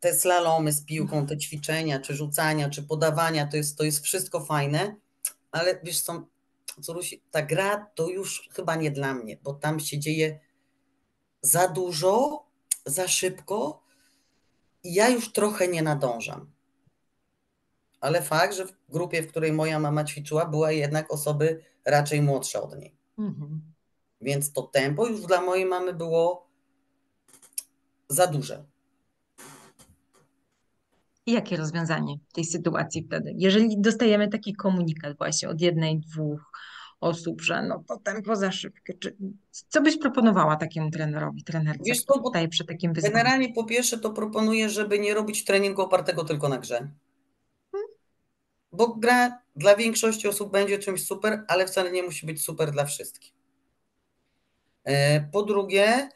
Te slalomy z piłką, te ćwiczenia, czy rzucania, czy podawania, to jest wszystko fajne, ale wiesz co, Curusi, ta gra to już chyba nie dla mnie, bo tam się dzieje za dużo, za szybko i ja już trochę nie nadążam. Ale fakt, że w grupie, w której moja mama ćwiczyła, była jednak osoby raczej młodsze od niej. Więc to tempo już dla mojej mamy było za duże. I jakie rozwiązanie tej sytuacji wtedy? Jeżeli dostajemy taki komunikat właśnie od jednej, dwóch osób, że no to tempo za szybkie. Co byś proponowała takiemu trenerowi, trenerce? Wiesz, to tutaj przy takim wyzwaniu? Generalnie po pierwsze to proponuję, żeby nie robić treningu opartego tylko na grze. Bo gra dla większości osób będzie czymś super, ale wcale nie musi być super dla wszystkich. Po drugie,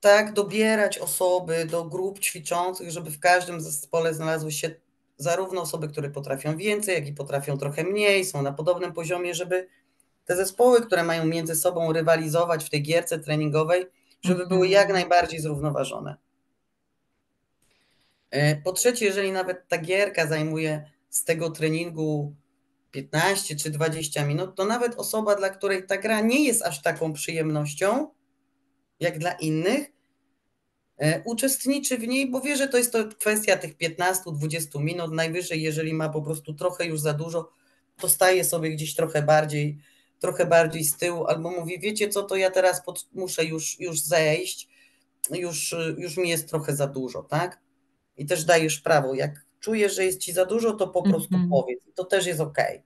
tak dobierać osoby do grup ćwiczących, żeby w każdym zespole znalazły się zarówno osoby, które potrafią więcej, jak i potrafią trochę mniej, są na podobnym poziomie, żeby te zespoły, które mają między sobą rywalizować w tej gierce treningowej, żeby były jak najbardziej zrównoważone. Po trzecie, jeżeli nawet ta gierka zajmuje z tego treningu 15 czy 20 minut, to nawet osoba, dla której ta gra nie jest aż taką przyjemnością, jak dla innych, uczestniczy w niej, bo wie, że to jest to kwestia tych 15-20 minut, najwyżej jeżeli ma po prostu trochę już za dużo, to staje sobie gdzieś trochę bardziej z tyłu, albo mówi, wiecie co, to ja teraz muszę już zejść, już mi jest trochę za dużo, tak? I też dajesz prawo, jak czujesz, że jest ci za dużo, to po prostu powiedz, to też jest okej.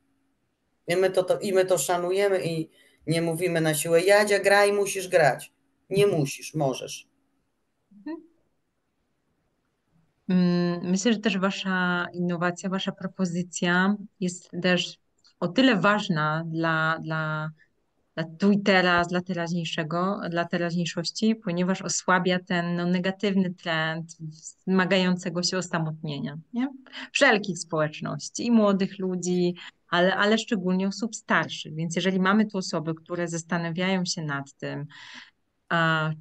I my to szanujemy i nie mówimy na siłę, Jadzia, graj, musisz grać. Nie musisz, możesz. Myślę, że też wasza innowacja, wasza propozycja jest też o tyle ważna dla tu i teraz, dla teraźniejszego, dla teraźniejszości, ponieważ osłabia ten negatywny trend wzmagającego się osamotnienia, nie? Wszelkich społeczności i młodych ludzi, ale szczególnie osób starszych. Więc jeżeli mamy tu osoby, które zastanawiają się nad tym,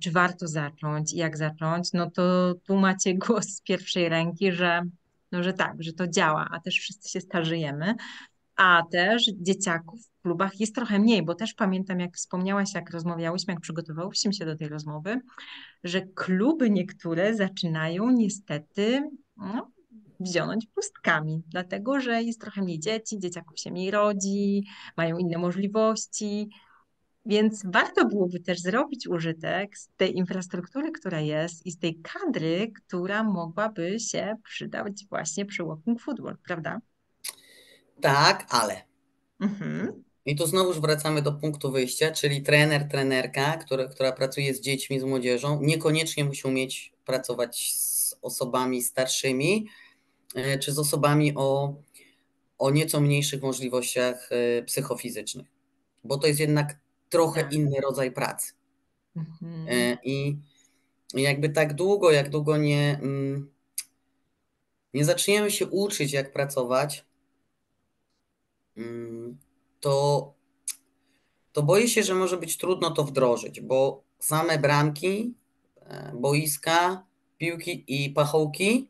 czy warto zacząć i jak zacząć, no to tu macie głos z pierwszej ręki, że tak, że to działa, a też wszyscy się starzejemy, a też dzieciaków w klubach jest trochę mniej, bo też pamiętam, jak wspomniałaś, jak rozmawiałyśmy, jak przygotowałyśmy się do tej rozmowy, że kluby niektóre zaczynają niestety wziąć pustkami, dlatego że jest trochę mniej dzieci, dzieciaków się mniej rodzi, mają inne możliwości. Więc warto byłoby też zrobić użytek z tej infrastruktury, która jest i z tej kadry, która mogłaby się przydać właśnie przy walking football, prawda? Tak, ale. I tu znowuż wracamy do punktu wyjścia, czyli trener, trenerka, która pracuje z dziećmi, z młodzieżą, niekoniecznie musi umieć pracować z osobami starszymi, czy z osobami o o nieco mniejszych możliwościach psychofizycznych, bo to jest jednak trochę inny rodzaj pracy. Mhm. I jakby tak długo nie zaczniemy się uczyć, jak pracować, to boję się, że może być trudno to wdrożyć, bo same bramki, boiska, piłki i pachołki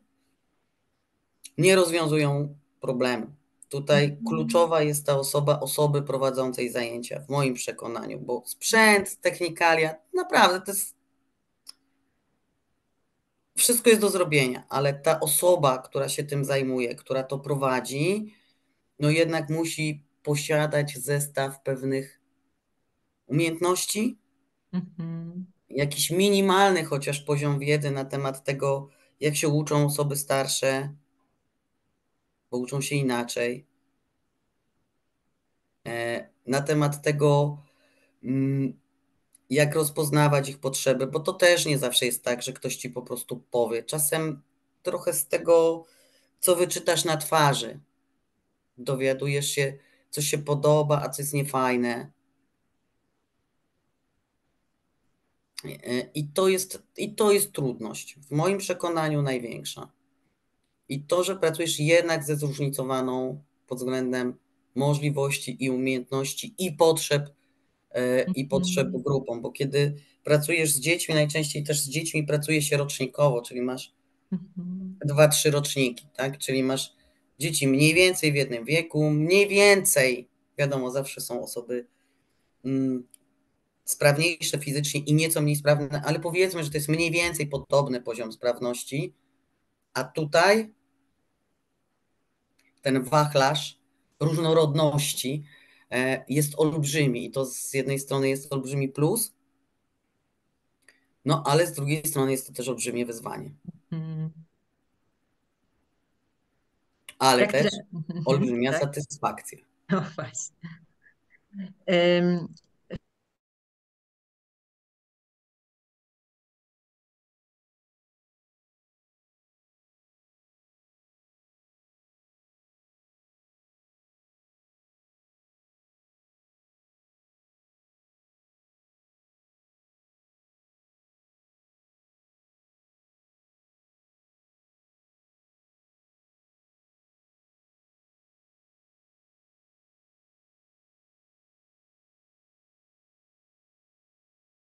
nie rozwiązują problemu. Tutaj kluczowa jest ta osoby prowadzącej zajęcia, w moim przekonaniu, bo sprzęt, technikalia, naprawdę to jest... Wszystko jest do zrobienia, ale ta osoba, która się tym zajmuje, która to prowadzi, no jednak musi posiadać zestaw pewnych umiejętności, jakiś minimalny chociaż poziom wiedzy na temat tego, jak się uczą osoby starsze, bo uczą się inaczej, na temat tego, jak rozpoznawać ich potrzeby, bo to też nie zawsze jest tak, że ktoś ci po prostu powie. Czasem trochę z tego, co wyczytasz na twarzy, dowiadujesz się, co się podoba, a co jest niefajne. I to jest trudność, w moim przekonaniu największa. I to, że pracujesz jednak ze zróżnicowaną pod względem możliwości i umiejętności i potrzeb grupą, bo kiedy pracujesz z dziećmi, najczęściej też z dziećmi pracuje się rocznikowo, czyli masz 2-3 roczniki, tak? Czyli masz dzieci mniej więcej w jednym wieku, mniej więcej, wiadomo, zawsze są osoby sprawniejsze fizycznie i nieco mniej sprawne, ale powiedzmy, że to jest mniej więcej podobny poziom sprawności, a tutaj ten wachlarz różnorodności jest olbrzymi i to z jednej strony jest olbrzymi plus, no ale z drugiej strony jest to też olbrzymie wyzwanie. Ale tak, też olbrzymia satysfakcja. No właśnie.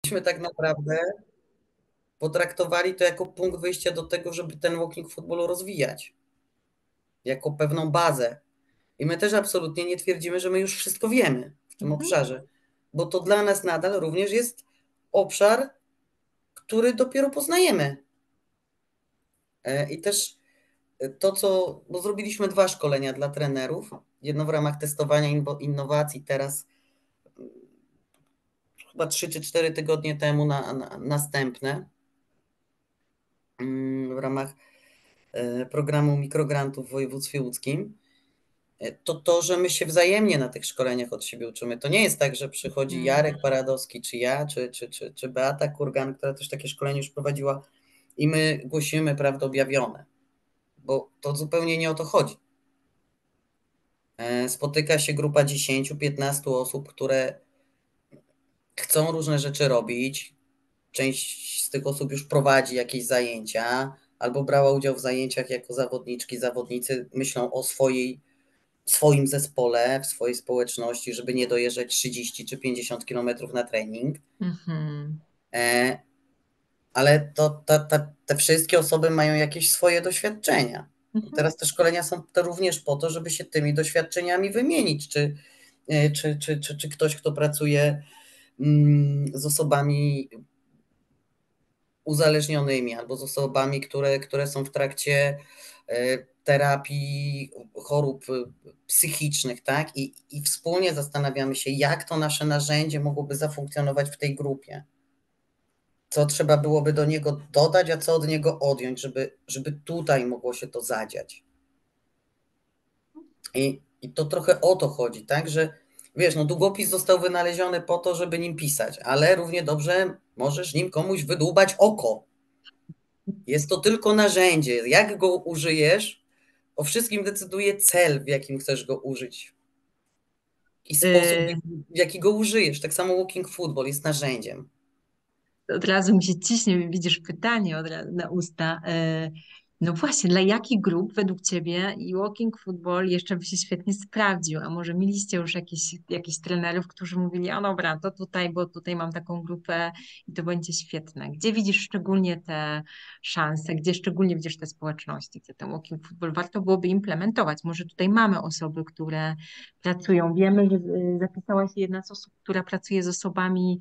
Myśmy tak naprawdę potraktowali to jako punkt wyjścia do tego, żeby ten walking football rozwijać. Jako pewną bazę. I my też absolutnie nie twierdzimy, że my już wszystko wiemy w tym obszarze. Bo to dla nas nadal również jest obszar, który dopiero poznajemy. I też to, co... Bo zrobiliśmy 2 szkolenia dla trenerów. Jedno w ramach testowania innowacji, teraz chyba 3 czy 4 tygodnie temu na następne w ramach programu mikrograntów w województwie łódzkim, to, że my się wzajemnie na tych szkoleniach od siebie uczymy. To nie jest tak, że przychodzi Jarek Paradowski, czy ja, czy Beata Kurgan, która też takie szkolenie już prowadziła i my głosimy prawdę objawione, bo to zupełnie nie o to chodzi. Spotyka się grupa 10-15 osób, które chcą różne rzeczy robić, część z tych osób już prowadzi jakieś zajęcia albo brała udział w zajęciach jako zawodniczki, zawodnicy myślą o swoim zespole, w swojej społeczności, żeby nie dojeżdżać 30 czy 50 kilometrów na trening. Ale te wszystkie osoby mają jakieś swoje doświadczenia. Teraz te szkolenia są to również po to, żeby się tymi doświadczeniami wymienić, czy ktoś, kto pracuje z osobami uzależnionymi albo z osobami, które są w trakcie terapii chorób psychicznych, tak? I wspólnie zastanawiamy się, jak to nasze narzędzie mogłoby zafunkcjonować w tej grupie. Co trzeba byłoby do niego dodać, a co od niego odjąć, żeby tutaj mogło się to zadziać. I to trochę o to chodzi, tak? Że wiesz, no długopis został wynaleziony po to, żeby nim pisać, ale równie dobrze możesz nim komuś wydłubać oko. Jest to tylko narzędzie. Jak go użyjesz, O wszystkim decyduje cel, w jakim chcesz go użyć i sposób, w jaki go użyjesz. Tak samo Walking Football jest narzędziem. Od razu mi się ciśnie, widzisz, pytanie od razu na usta. No właśnie, dla jakich grup według Ciebie i Walking Football jeszcze by się świetnie sprawdził? A może mieliście już jakichś trenerów, którzy mówili, o dobra, to tutaj, bo tutaj mam taką grupę i to będzie świetne. Gdzie widzisz szczególnie te szanse? Gdzie szczególnie widzisz te społeczności? Gdzie ten Walking Football warto byłoby implementować? Może tutaj mamy osoby, które pracują. Wiemy, że zapisała się jedna z osób, która pracuje z osobami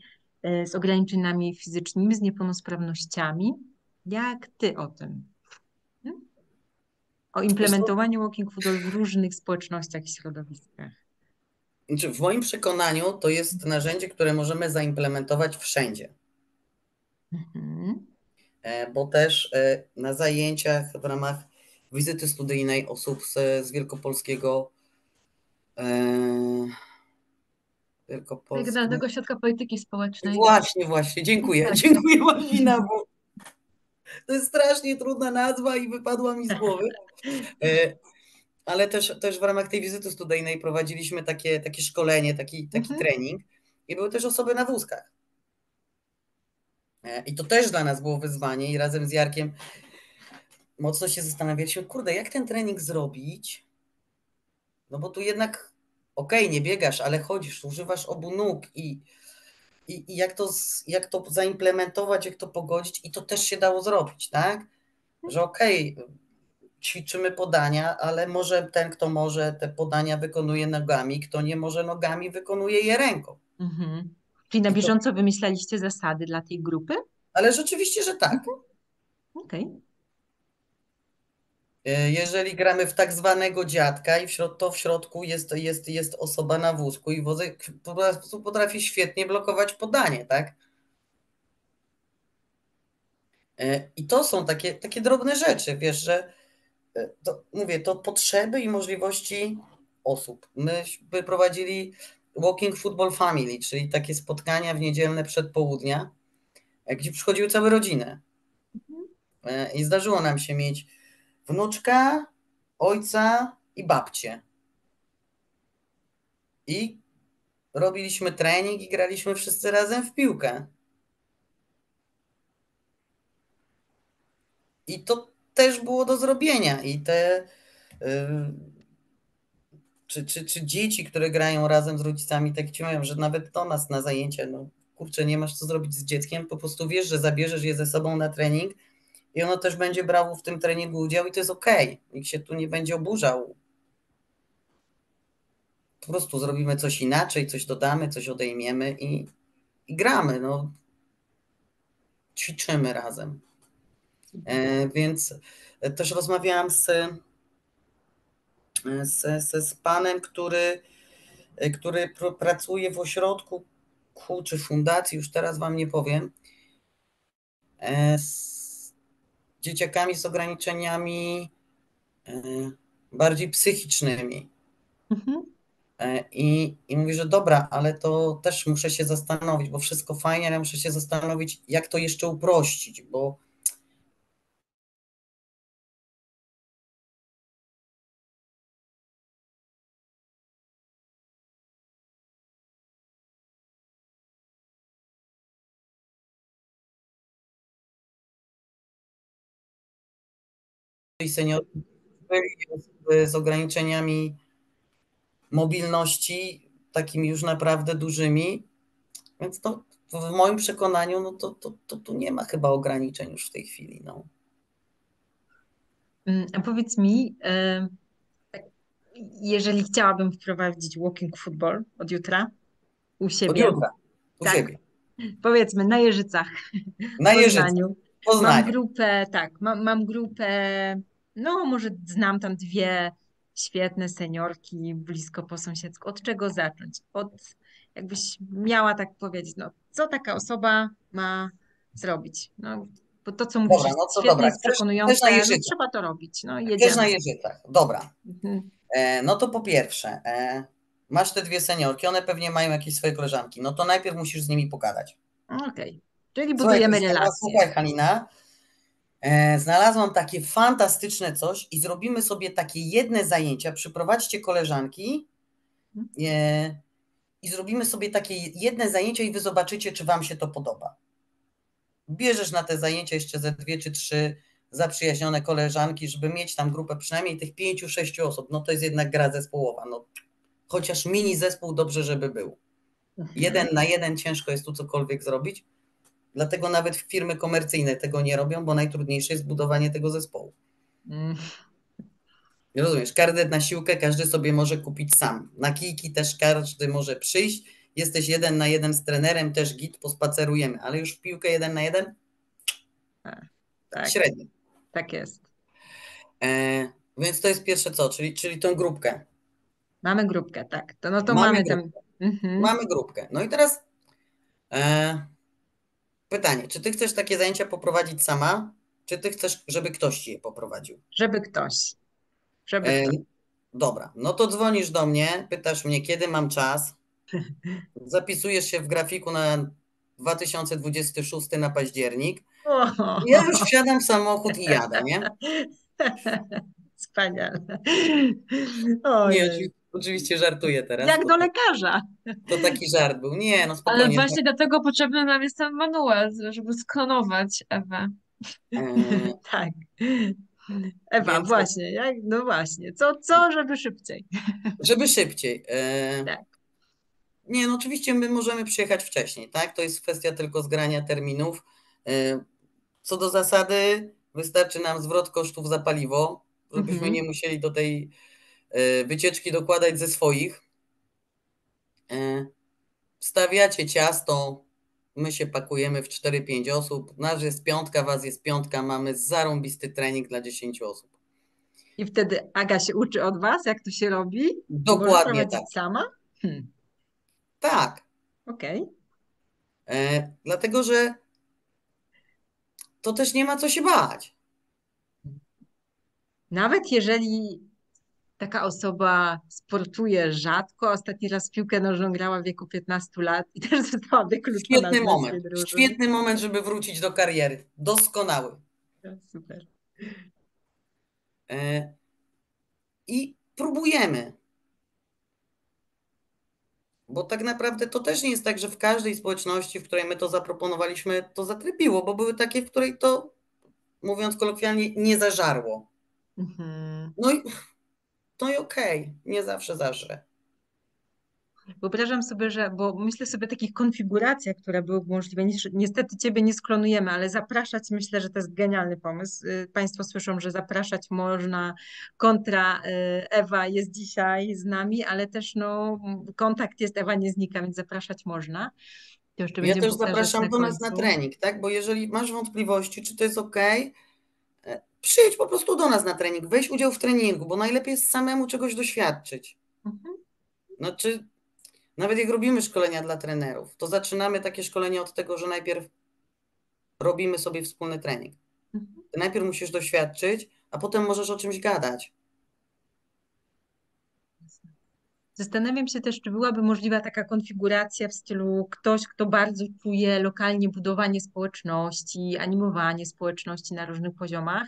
z ograniczeniami fizycznymi, z niepełnosprawnościami. Jak Ty o tym? O implementowaniu Walking Football w różnych społecznościach i środowiskach. W moim przekonaniu to jest narzędzie, które możemy zaimplementować wszędzie. Mhm. Bo też na zajęciach w ramach wizyty studyjnej osób z Wielkopolskiego Centrum Polityki Społecznej. Właśnie, dziękuję. Dziękuję Marlina, bo to jest strasznie trudna nazwa i wypadła mi z głowy. Ale też w ramach tej wizyty studyjnej prowadziliśmy takie szkolenie, taki trening i były też osoby na wózkach. I to też dla nas było wyzwanie i razem z Jarkiem mocno się zastanawialiśmy, kurde, jak ten trening zrobić? No bo tu jednak, okej, nie biegasz, ale chodzisz, używasz obu nóg i jak to zaimplementować, jak to pogodzić i to też się dało zrobić, tak? Że okej, ćwiczymy podania, ale może ten, kto może te podania wykonuje nogami, kto nie może nogami, wykonuje je ręką. Mhm. Czyli na bieżąco wymyślaliście zasady dla tej grupy? Ale rzeczywiście, że tak. Mhm. Okej. Jeżeli gramy w tak zwanego dziadka i w środku jest osoba na wózku i wózek potrafi świetnie blokować podanie, tak? I to są takie drobne rzeczy, wiesz, że to potrzeby i możliwości osób. Myśmy prowadzili Walking Football Family, czyli takie spotkania w niedzielne przedpołudnia, gdzie przychodziły całe rodziny. I zdarzyło nam się mieć wnuczka, ojca i babcię. I robiliśmy trening i graliśmy wszyscy razem w piłkę. I to też było do zrobienia. I czy dzieci, które grają razem z rodzicami, tak ci mówią, że nawet do nas na zajęcie, no kurczę, nie masz co zrobić z dzieckiem, po prostu wiesz, że zabierzesz je ze sobą na trening i ono też będzie brało w tym treningu udział i to jest okej. Nikt się tu nie będzie oburzał. Po prostu zrobimy coś inaczej, coś dodamy, coś odejmiemy i gramy. No. Ćwiczymy razem. Więc też rozmawiałam z panem, który pracuje w ośrodku czy fundacji, już teraz wam nie powiem, dzieciakami z ograniczeniami bardziej psychicznymi. Mhm. I mówi, że dobra, ale to też muszę się zastanowić, bo wszystko fajnie, ale muszę się zastanowić, jak to jeszcze uprościć, bo seniorzy byli z ograniczeniami mobilności, takimi już naprawdę dużymi, więc to w moim przekonaniu to tu nie ma chyba ograniczeń już w tej chwili. No. A powiedz mi, jeżeli chciałabym wprowadzić Walking Football od jutra u siebie. Od jutra, u siebie. Powiedzmy, na Jeżycach. Na Jeżycach. Poznań. Mam grupę, no może znam tam dwie świetne seniorki blisko po sąsiedzku. Od czego zacząć? Jakbyś miała tak powiedzieć, no co taka osoba ma zrobić? No, bo to, co mówisz, jest przekonujące, no, trzeba to robić. No, jedziemy. Też na Jeżycach, dobra. Mhm. No to po pierwsze, masz te dwie seniorki, one pewnie mają jakieś swoje koleżanki, no to najpierw musisz z nimi pogadać. Okej. Czyli budujemy relacje. Słuchaj, Halina, znalazłam takie fantastyczne coś i zrobimy sobie takie jedne zajęcia, przyprowadźcie koleżanki i zrobimy sobie takie jedne zajęcia i wy zobaczycie, czy wam się to podoba. Bierzesz na te zajęcia jeszcze ze 2 czy 3 zaprzyjaźnione koleżanki, żeby mieć tam grupę przynajmniej tych 5-6 osób. No to jest jednak gra zespołowa. No, chociaż mini zespół dobrze, żeby był. 1 na 1 ciężko jest tu cokolwiek zrobić. Dlatego nawet firmy komercyjne tego nie robią, bo najtrudniejsze jest budowanie tego zespołu. Rozumiesz, karnet na siłkę każdy sobie może kupić sam. Na kijki też każdy może przyjść. Jesteś 1 na 1 z trenerem, też git, pospacerujemy. Ale już w piłkę 1 na 1? Tak, średnio. Tak jest. Więc to jest pierwsze co, czyli tą grupkę. Mamy grupkę, tak. To, no to mamy grupkę. Tam... Mhm. Mamy grupkę. No i teraz pytanie, czy ty chcesz takie zajęcia poprowadzić sama, czy ty chcesz, żeby ktoś ci je poprowadził? Żeby ktoś. Dobra, no to dzwonisz do mnie, pytasz mnie, kiedy mam czas, zapisujesz się w grafiku na 2026 na październik. Ja już wsiadam w samochód i jadę, nie? Wspaniale. Nie, oczywiście żartuję teraz. Jak do lekarza. To taki żart był. Nie, no spokojnie. Ale właśnie dlatego potrzebny nam jest ten manual, żeby sklonować Ewę. Tak. Ewa, więc właśnie. Jak? No właśnie. Co, żeby szybciej? Żeby szybciej. Tak. Nie, no oczywiście my możemy przyjechać wcześniej, tak? To jest kwestia tylko zgrania terminów. Co do zasady, wystarczy nam zwrot kosztów za paliwo, żebyśmy nie musieli do tej wycieczki dokładać ze swoich. Stawiacie ciasto, my się pakujemy w 4-5 osób, nas jest 5, was jest 5, mamy zarąbisty trening dla 10 osób. I wtedy Aga się uczy od was, jak to się robi? Dokładnie tak. Sama? Tak. Okej. Dlatego, że to też nie ma co się bać. Nawet jeżeli taka osoba sportuje rzadko, ostatni raz piłkę nożną grała w wieku 15 lat i też została wykluczona. Świetny moment, żeby wrócić do kariery. Doskonały. Super. I próbujemy. Bo tak naprawdę to też nie jest tak, że w każdej społeczności, w której my to zaproponowaliśmy, to zatrybiło, bo były takie, w której to, mówiąc kolokwialnie, nie zażarło. No i okej, nie zawsze zażre. Wyobrażam sobie, że, bo myślę sobie o takich konfiguracjach, które były możliwe. Niestety ciebie nie sklonujemy, ale zapraszać, myślę, że to jest genialny pomysł. Państwo słyszą, że zapraszać można. Kontra Ewa jest dzisiaj z nami, ale też no, kontakt jest, Ewa nie znika, więc zapraszać można. To jeszcze ja też zapraszam do nas na trening, tak? Bo jeżeli masz wątpliwości, czy to jest okej, przyjdź po prostu do nas na trening, weź udział w treningu, bo najlepiej jest samemu czegoś doświadczyć. Znaczy, nawet jak robimy szkolenia dla trenerów, to zaczynamy takie szkolenie od tego, że najpierw robimy sobie wspólny trening. Ty najpierw musisz doświadczyć, a potem możesz o czymś gadać. Zastanawiam się też, czy byłaby możliwa taka konfiguracja w stylu ktoś, kto bardzo czuje lokalnie budowanie społeczności, animowanie społeczności na różnych poziomach,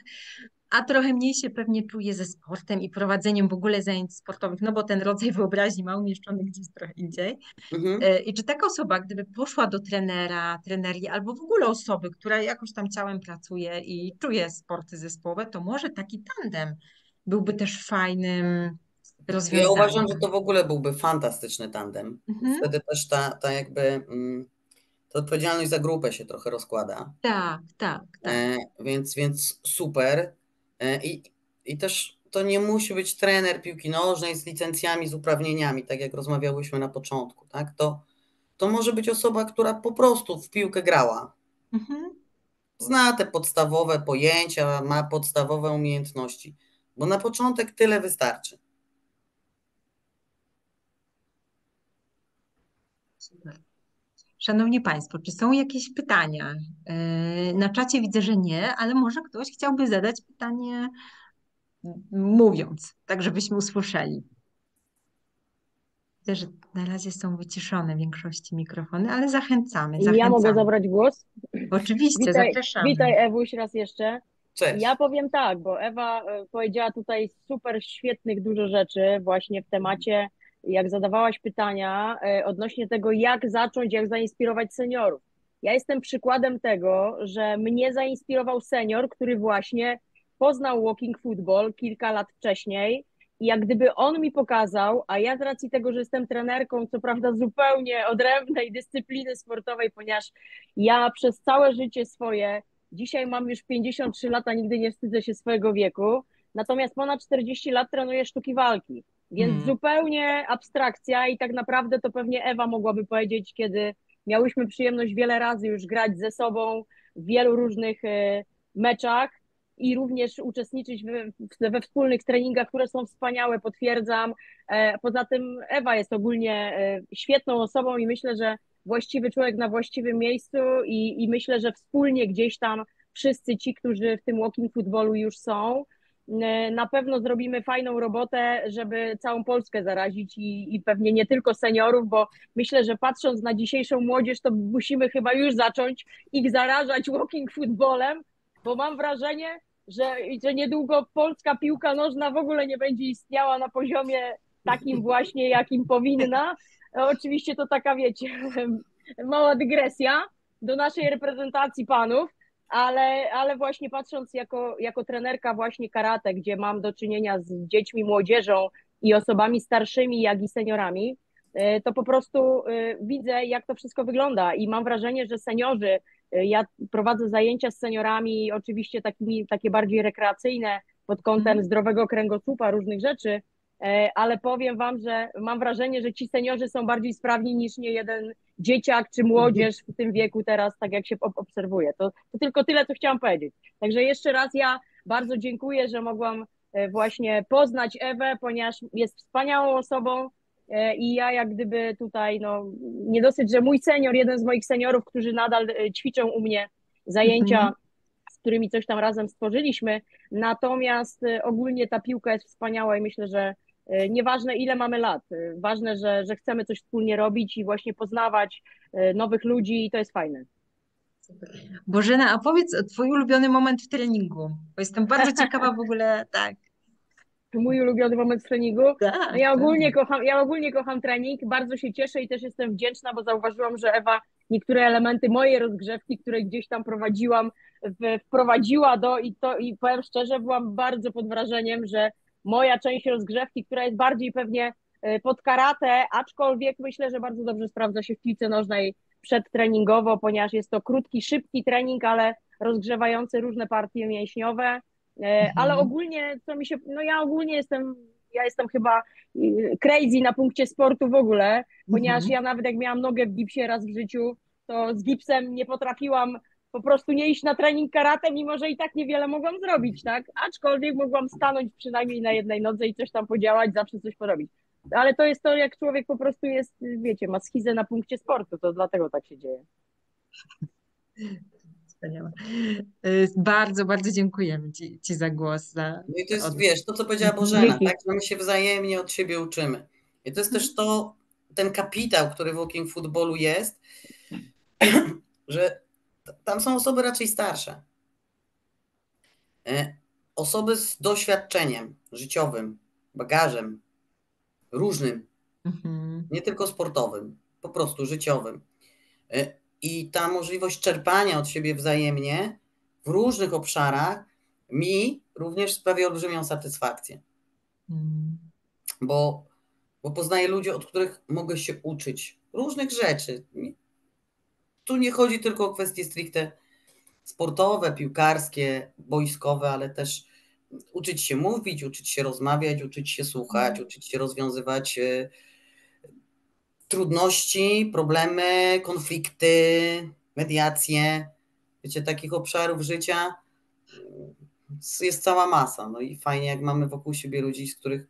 a trochę mniej się pewnie czuje ze sportem i prowadzeniem w ogóle zajęć sportowych, no bo ten rodzaj wyobraźni ma umieszczony gdzieś trochę indziej. I czy taka osoba, gdyby poszła do trenera, trenerii albo w ogóle osoby, która jakoś tam ciałem pracuje i czuje sporty zespołowe, to może taki tandem byłby też fajnym rozwiązaniem? Ja uważam, że to w ogóle byłby fantastyczny tandem. Wtedy też ta jakby... to odpowiedzialność za grupę się trochę rozkłada. Tak. Więc super. I też to nie musi być trener piłki nożnej z licencjami, z uprawnieniami, tak jak rozmawiałyśmy na początku. Tak? To może być osoba, która po prostu w piłkę grała. Zna te podstawowe pojęcia, ma podstawowe umiejętności. Bo na początek tyle wystarczy. Super. Szanowni Państwo, czy są jakieś pytania? Na czacie widzę, że nie, ale może ktoś chciałby zadać pytanie mówiąc, tak żebyśmy usłyszeli. Widzę, że na razie są wyciszone w większości mikrofony, ale zachęcamy. Ja mogę zabrać głos? Oczywiście, zapraszamy. Witaj Ewuś raz jeszcze. Cześć. Ja powiem tak, bo Ewa powiedziała tutaj super świetnych dużo rzeczy właśnie w temacie, jak zadawałaś pytania odnośnie tego, jak zacząć, jak zainspirować seniorów. Ja jestem przykładem tego, że mnie zainspirował senior, który właśnie poznał Walking Football kilka lat wcześniej i jak gdyby on mi pokazał, a ja z racji tego, że jestem trenerką, co prawda zupełnie odrębnej dyscypliny sportowej, ponieważ ja przez całe życie swoje, dzisiaj mam już 53 lata, nigdy nie wstydzę się swojego wieku, natomiast ponad 40 lat trenuję sztuki walki, więc zupełnie abstrakcja i tak naprawdę to pewnie Ewa mogłaby powiedzieć, kiedy miałyśmy przyjemność wiele razy już grać ze sobą w wielu różnych meczach i również uczestniczyć we wspólnych treningach, które są wspaniałe, potwierdzam. Poza tym Ewa jest ogólnie świetną osobą i myślę, że właściwy człowiek na właściwym miejscu i myślę, że wspólnie gdzieś tam wszyscy ci, którzy w tym Walking Footballu już są, na pewno zrobimy fajną robotę, żeby całą Polskę zarazić i pewnie nie tylko seniorów, bo myślę, że patrząc na dzisiejszą młodzież, to musimy chyba już zacząć ich zarażać Walking Footballem, bo mam wrażenie, że niedługo polska piłka nożna w ogóle nie będzie istniała na poziomie takim właśnie, jakim powinna. Oczywiście to taka, wiecie, mała dygresja do naszej reprezentacji panów, ale właśnie patrząc jako trenerka właśnie karate, gdzie mam do czynienia z dziećmi, młodzieżą i osobami starszymi, jak i seniorami, to po prostu widzę, jak to wszystko wygląda i mam wrażenie, że seniorzy, ja prowadzę zajęcia z seniorami, oczywiście takie bardziej rekreacyjne pod kątem zdrowego kręgosłupa, różnych rzeczy, ale powiem wam, że mam wrażenie, że ci seniorzy są bardziej sprawni niż niejeden dzieciak czy młodzież w tym wieku teraz, tak jak się obserwuje. To tylko tyle, co chciałam powiedzieć. Także jeszcze raz ja bardzo dziękuję, że mogłam właśnie poznać Ewę, ponieważ jest wspaniałą osobą i ja jak gdyby tutaj, no nie dosyć, że mój senior, jeden z moich seniorów, którzy nadal ćwiczą u mnie zajęcia, z którymi coś tam razem stworzyliśmy, natomiast ogólnie ta piłka jest wspaniała i myślę, że nieważne ile mamy lat, ważne, że chcemy coś wspólnie robić i właśnie poznawać nowych ludzi i to jest fajne. Bożena, a powiedz twój ulubiony moment w treningu, bo jestem bardzo ciekawa w ogóle, tak. Mój ulubiony moment w treningu? Tak, ja ogólnie kocham trening, bardzo się cieszę i też jestem wdzięczna, bo zauważyłam, że Ewa niektóre elementy mojej rozgrzewki, które gdzieś tam prowadziłam, wprowadziła i powiem szczerze, byłam bardzo pod wrażeniem, że moja część rozgrzewki, która jest bardziej pewnie pod karate, aczkolwiek myślę, że bardzo dobrze sprawdza się w piłce nożnej przedtreningowo, ponieważ jest to krótki, szybki trening, ale rozgrzewający różne partie mięśniowe, ale ogólnie, ja jestem chyba crazy na punkcie sportu w ogóle, ponieważ ja nawet jak miałam nogę w gipsie raz w życiu, to z gipsem nie potrafiłam po prostu nie iść na trening karate, mimo że i tak niewiele mogłam zrobić, tak? Aczkolwiek mogłam stanąć przynajmniej na jednej nodze i coś tam podziałać, zawsze coś porobić. Ale to jest to, jak człowiek po prostu jest, wiecie, ma schizę na punkcie sportu, to dlatego tak się dzieje. Wspaniałe. Bardzo, bardzo dziękujemy Ci za głos. No i to jest, wiesz, to co powiedziała Bożena, tak? Że my się wzajemnie od siebie uczymy. I to jest też to, ten kapitał, który w Walking Footballu jest, że tam są osoby raczej starsze. Osoby z doświadczeniem życiowym, bagażem różnym, nie tylko sportowym, po prostu życiowym. I ta możliwość czerpania od siebie wzajemnie w różnych obszarach mi również sprawia olbrzymią satysfakcję. Bo poznaję ludzi, od których mogę się uczyć różnych rzeczy. Tu nie chodzi tylko o kwestie stricte sportowe, piłkarskie, boiskowe, ale też uczyć się mówić, uczyć się rozmawiać, uczyć się słuchać, uczyć się rozwiązywać trudności, problemy, konflikty, mediacje. Wiecie, takich obszarów życia jest cała masa. No i fajnie, jak mamy wokół siebie ludzi, z których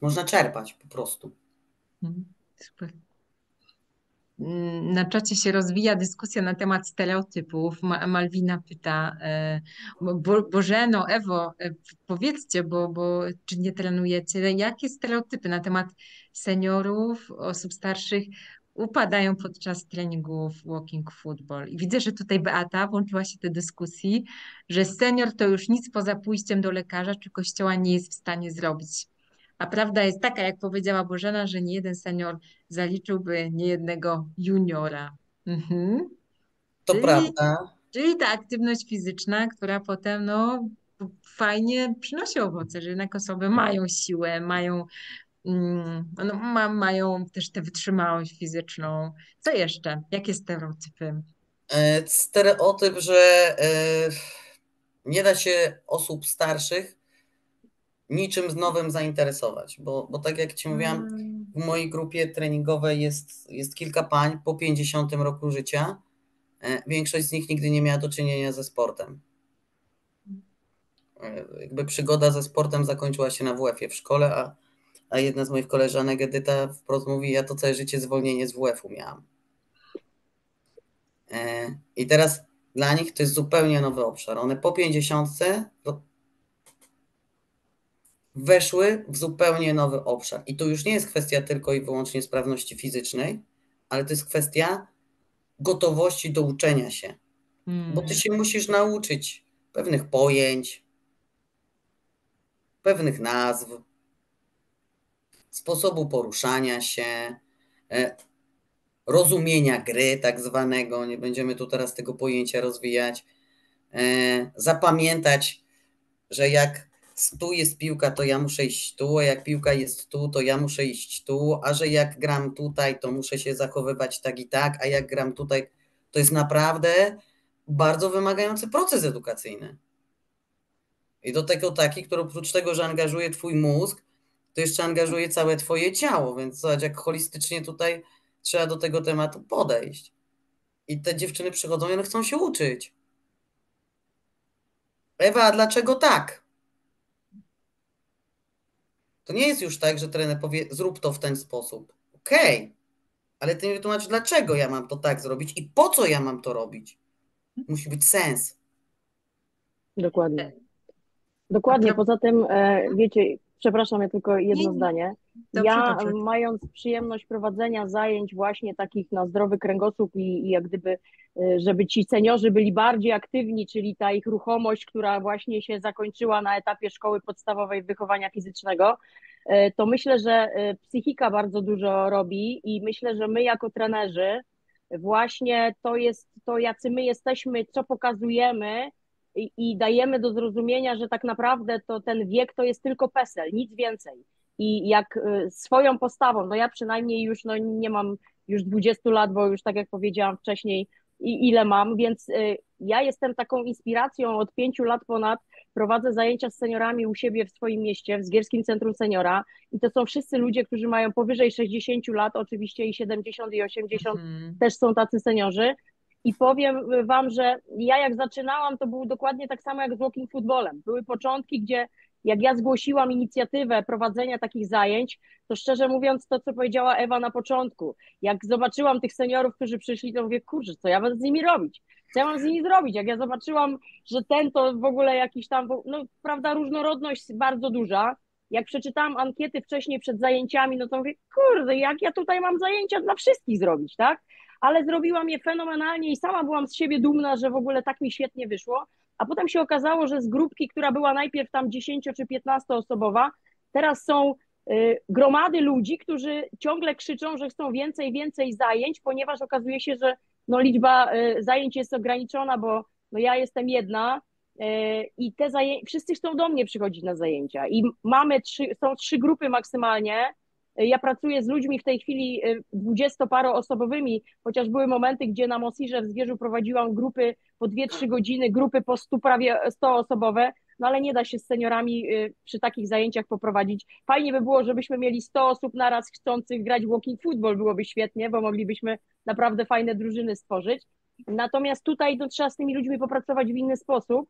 można czerpać po prostu. Super. Na czacie się rozwija dyskusja na temat stereotypów. Malwina pyta, Bożeno, Ewo, powiedzcie, bo czy nie trenujecie, jakie stereotypy na temat seniorów, osób starszych upadają podczas treningów Walking Football. I widzę, że tutaj Beata włączyła się do dyskusji, że senior to już nic poza pójściem do lekarza czy kościoła nie jest w stanie zrobić. A prawda jest taka, jak powiedziała Bożena, że nie jeden senior zaliczyłby niejednego juniora. Mhm. To prawda. Czyli ta aktywność fizyczna, która potem no, fajnie przynosi owoce, że jednak osoby mają siłę, mają, no, mają też tę wytrzymałość fizyczną. Co jeszcze? Jakie stereotypy? Stereotyp, że nie da się osób starszych niczym z nowym zainteresować, bo tak jak Ci mówiłam, w mojej grupie treningowej jest kilka pań po 50 roku życia. Większość z nich nigdy nie miała do czynienia ze sportem. Jakby przygoda ze sportem zakończyła się na WF-ie w szkole, a jedna z moich koleżanek, Edyta, wprost mówi, ja to całe życie zwolnienie z WF-u miałam. I teraz dla nich to jest zupełnie nowy obszar. One po 50 weszły w zupełnie nowy obszar. I to już nie jest kwestia tylko i wyłącznie sprawności fizycznej, ale to jest kwestia gotowości do uczenia się. Bo ty się musisz nauczyć pewnych pojęć, pewnych nazw, sposobu poruszania się, rozumienia gry tak zwanego, nie będziemy tu teraz tego pojęcia rozwijać, zapamiętać, że jak tu jest piłka, to ja muszę iść tu, a jak piłka jest tu, to ja muszę iść tu, a że jak gram tutaj, to muszę się zachowywać tak i tak, a jak gram tutaj, to jest naprawdę bardzo wymagający proces edukacyjny. I do tego taki, który oprócz tego, że angażuje twój mózg, to jeszcze angażuje całe twoje ciało, więc zobacz, jak holistycznie tutaj trzeba do tego tematu podejść. I te dziewczyny przychodzą i one chcą się uczyć. Ewa, a dlaczego tak? To nie jest już tak, że trener powie, zrób to w ten sposób. Okej, ale ty mi wytłumacz, dlaczego ja mam to tak zrobić i po co ja mam to robić. Musi być sens. Dokładnie. Dokładnie, poza tym, wiecie, przepraszam, ja tylko jedno zdanie. Ja mając przyjemność prowadzenia zajęć właśnie takich na zdrowy kręgosłup i jak gdyby, żeby ci seniorzy byli bardziej aktywni, czyli ta ich ruchomość, która właśnie się zakończyła na etapie szkoły podstawowej wychowania fizycznego, to myślę, że psychika bardzo dużo robi i myślę, że my jako trenerzy właśnie to jest to, jacy my jesteśmy, co pokazujemy i dajemy do zrozumienia, że tak naprawdę to ten wiek to jest tylko PESEL, nic więcej. I jak swoją postawą, no ja przynajmniej już no nie mam już 20 lat, bo już tak jak powiedziałam wcześniej, ile mam, więc ja jestem taką inspiracją od 5 lat ponad, prowadzę zajęcia z seniorami u siebie w swoim mieście, w Zgierskim Centrum Seniora i to są wszyscy ludzie, którzy mają powyżej 60 lat, oczywiście i 70 i 80 też są tacy seniorzy. I powiem Wam, że ja jak zaczynałam, to było dokładnie tak samo jak z Walking Footballem. Były początki, gdzie jak ja zgłosiłam inicjatywę prowadzenia takich zajęć, to szczerze mówiąc to, co powiedziała Ewa na początku. Jak zobaczyłam tych seniorów, którzy przyszli, to mówię, kurczę, co ja mam z nimi robić? Co ja mam z nimi zrobić? Jak ja zobaczyłam, że ten to w ogóle jakiś tam, no prawda, różnorodność bardzo duża. Jak przeczytałam ankiety wcześniej przed zajęciami, no to mówię, kurde, jak ja tutaj mam zajęcia dla wszystkich zrobić, tak? Ale zrobiłam je fenomenalnie i sama byłam z siebie dumna, że w ogóle tak mi świetnie wyszło, a potem się okazało, że z grupki, która była najpierw tam 10 czy 15 osobowa, teraz są gromady ludzi, którzy ciągle krzyczą, że chcą więcej zajęć, ponieważ okazuje się, że no, liczba zajęć jest ograniczona, bo no, ja jestem jedna i te wszyscy chcą do mnie przychodzić na zajęcia i mamy są trzy grupy maksymalnie. Ja pracuję z ludźmi w tej chwili 20-paroosobowymi, chociaż były momenty, gdzie na Mosirze w Zgierzu prowadziłam grupy po 2-3 godziny, grupy po 100, prawie 100-osobowe, no ale nie da się z seniorami przy takich zajęciach poprowadzić. Fajnie by było, żebyśmy mieli 100 osób naraz chcących grać walking football, byłoby świetnie, bo moglibyśmy naprawdę fajne drużyny stworzyć. Natomiast tutaj no, trzeba z tymi ludźmi popracować w inny sposób,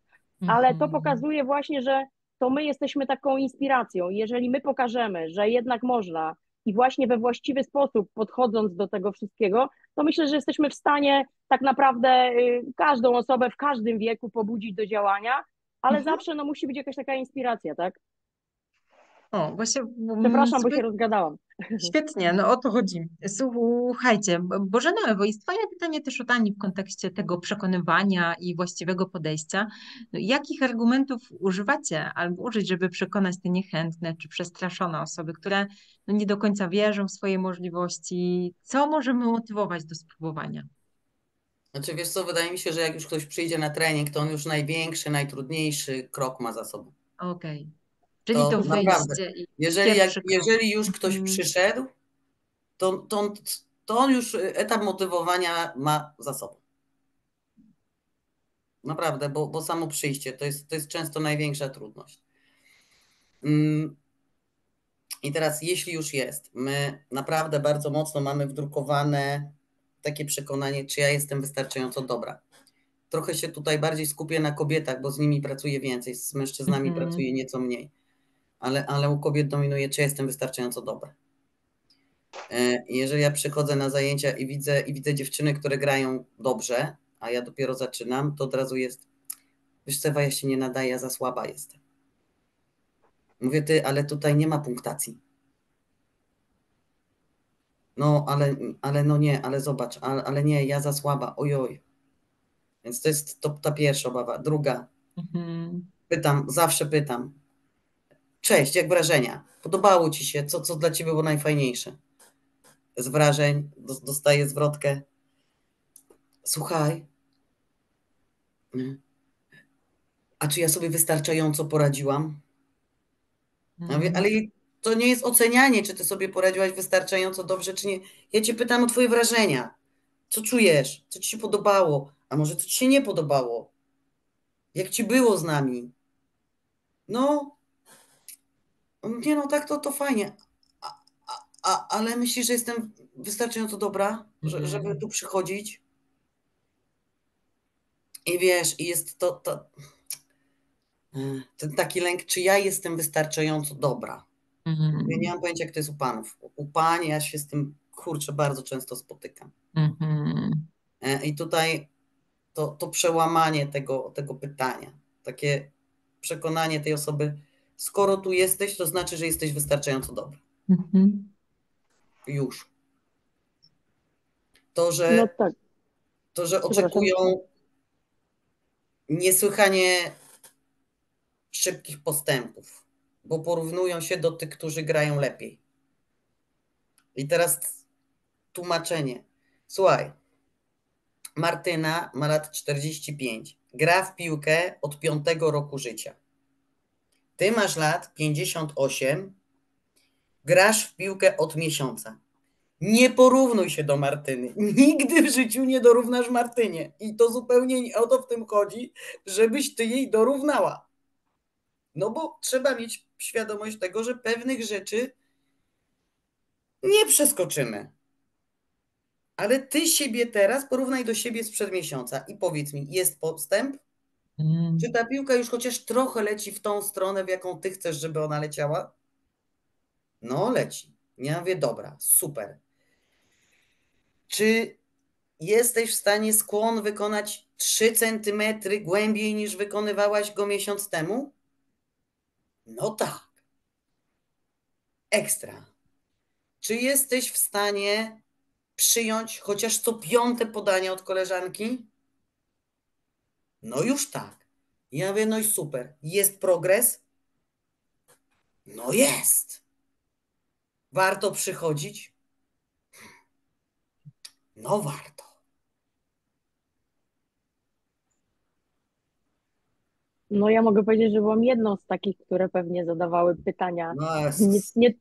ale to pokazuje właśnie, że to my jesteśmy taką inspiracją. Jeżeli my pokażemy, że jednak można i właśnie we właściwy sposób podchodząc do tego wszystkiego, to myślę, że jesteśmy w stanie tak naprawdę każdą osobę w każdym wieku pobudzić do działania, ale zawsze no, musi być jakaś taka inspiracja, tak? O, właśnie. Przepraszam, bo się rozgadałam. Świetnie, no o to chodzi. Słuchajcie, Bożena, Ewo, jest Twoje pytanie też od Ani w kontekście tego przekonywania i właściwego podejścia. No, jakich argumentów używacie albo użyć, żeby przekonać te niechętne czy przestraszone osoby, które no, nie do końca wierzą w swoje możliwości? Co możemy motywować do spróbowania? Znaczy, wiesz co, wydaje mi się, że jak już ktoś przyjdzie na trening, to on już największy, najtrudniejszy krok ma za sobą. Okej. Okay. Czyli to wyjście. Jeżeli już ktoś przyszedł, to on już etap motywowania ma za sobą. Naprawdę, bo samo przyjście to jest często największa trudność. I teraz, jeśli już jest, my naprawdę bardzo mocno mamy wdrukowane takie przekonanie, czy ja jestem wystarczająco dobra. Trochę się tutaj bardziej skupię na kobietach, bo z nimi pracuję więcej, z mężczyznami pracuję nieco mniej. Ale u kobiet dominuje, czy jestem wystarczająco dobra. Jeżeli ja przychodzę na zajęcia i widzę dziewczyny, które grają dobrze, a ja dopiero zaczynam, to od razu jest: wiesz co, Ewa, ja się nie nadaję, za słaba jestem. Mówię: ty, ale tutaj nie ma punktacji. No, ale no nie, ale zobacz, ale nie, ja za słaba, ojoj. Więc to jest ta pierwsza obawa. Druga. Zawsze pytam. Cześć, jak wrażenia? Podobało ci się? Co dla ciebie było najfajniejsze? Z wrażeń dostaję zwrotkę: słuchaj, a czy ja sobie wystarczająco poradziłam? Ja mówię: ale to nie jest ocenianie, czy ty sobie poradziłaś wystarczająco dobrze, czy nie. Ja cię pytam o twoje wrażenia. Co czujesz? Co ci się podobało? A może to ci się nie podobało? Jak ci było z nami? No, nie no, tak to fajnie. Ale myślisz, że jestem wystarczająco dobra, żeby tu przychodzić? I wiesz, jest ten taki lęk, czy ja jestem wystarczająco dobra. Ja nie mam pojęcia, jak to jest u panów. U pań ja się z tym, kurczę, bardzo często spotykam. I tutaj to przełamanie tego pytania, takie przekonanie tej osoby: skoro tu jesteś, to znaczy, że jesteś wystarczająco dobry. Już. To, że oczekują niesłychanie szybkich postępów, bo porównują się do tych, którzy grają lepiej. I teraz tłumaczenie. Słuchaj, Martyna ma lat 45, gra w piłkę od 5 roku życia. Ty masz lat 58, grasz w piłkę od miesiąca. Nie porównuj się do Martyny. Nigdy w życiu nie dorównasz Martynie. I to zupełnie nie o to w tym chodzi, żebyś ty jej dorównała. No bo trzeba mieć świadomość tego, że pewnych rzeczy nie przeskoczymy. Ale ty siebie teraz porównaj do siebie sprzed miesiąca i powiedz mi, jest postęp? Czy ta piłka już chociaż trochę leci w tą stronę, w jaką ty chcesz, żeby ona leciała? No, leci. Ja mówię: dobra, super. Czy jesteś w stanie skłon wykonać 3 cm głębiej, niż wykonywałaś go miesiąc temu? No tak. Ekstra. Czy jesteś w stanie przyjąć chociaż co 5. podanie od koleżanki? No już tak. Ja mówię: no i super. Jest progres? No jest. Warto przychodzić? No warto. No ja mogę powiedzieć, że byłam jedną z takich, które pewnie zadawały pytania. Nie...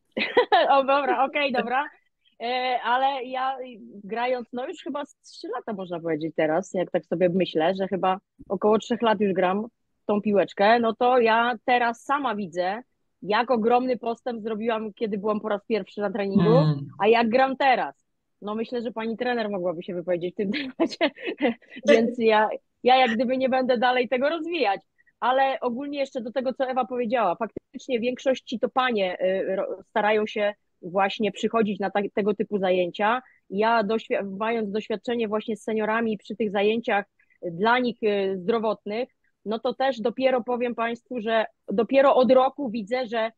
O dobra, okej. Ale ja grając, no już chyba z 3 lata można powiedzieć teraz, jak tak sobie myślę, że chyba około 3 lat już gram tą piłeczkę, no to ja teraz sama widzę, jak ogromny postęp zrobiłam, kiedy byłam po raz pierwszy na treningu, a jak gram teraz. No myślę, że pani trener mogłaby się wypowiedzieć w tym temacie, więc ja jak gdyby nie będę dalej tego rozwijać. Ale ogólnie jeszcze do tego, co Ewa powiedziała, faktycznie w większości to panie starają się właśnie przychodzić na tego typu zajęcia. Ja mając doświadczenie właśnie z seniorami przy tych zajęciach dla nich zdrowotnych, no to też dopiero powiem Państwu, że dopiero od roku widzę, że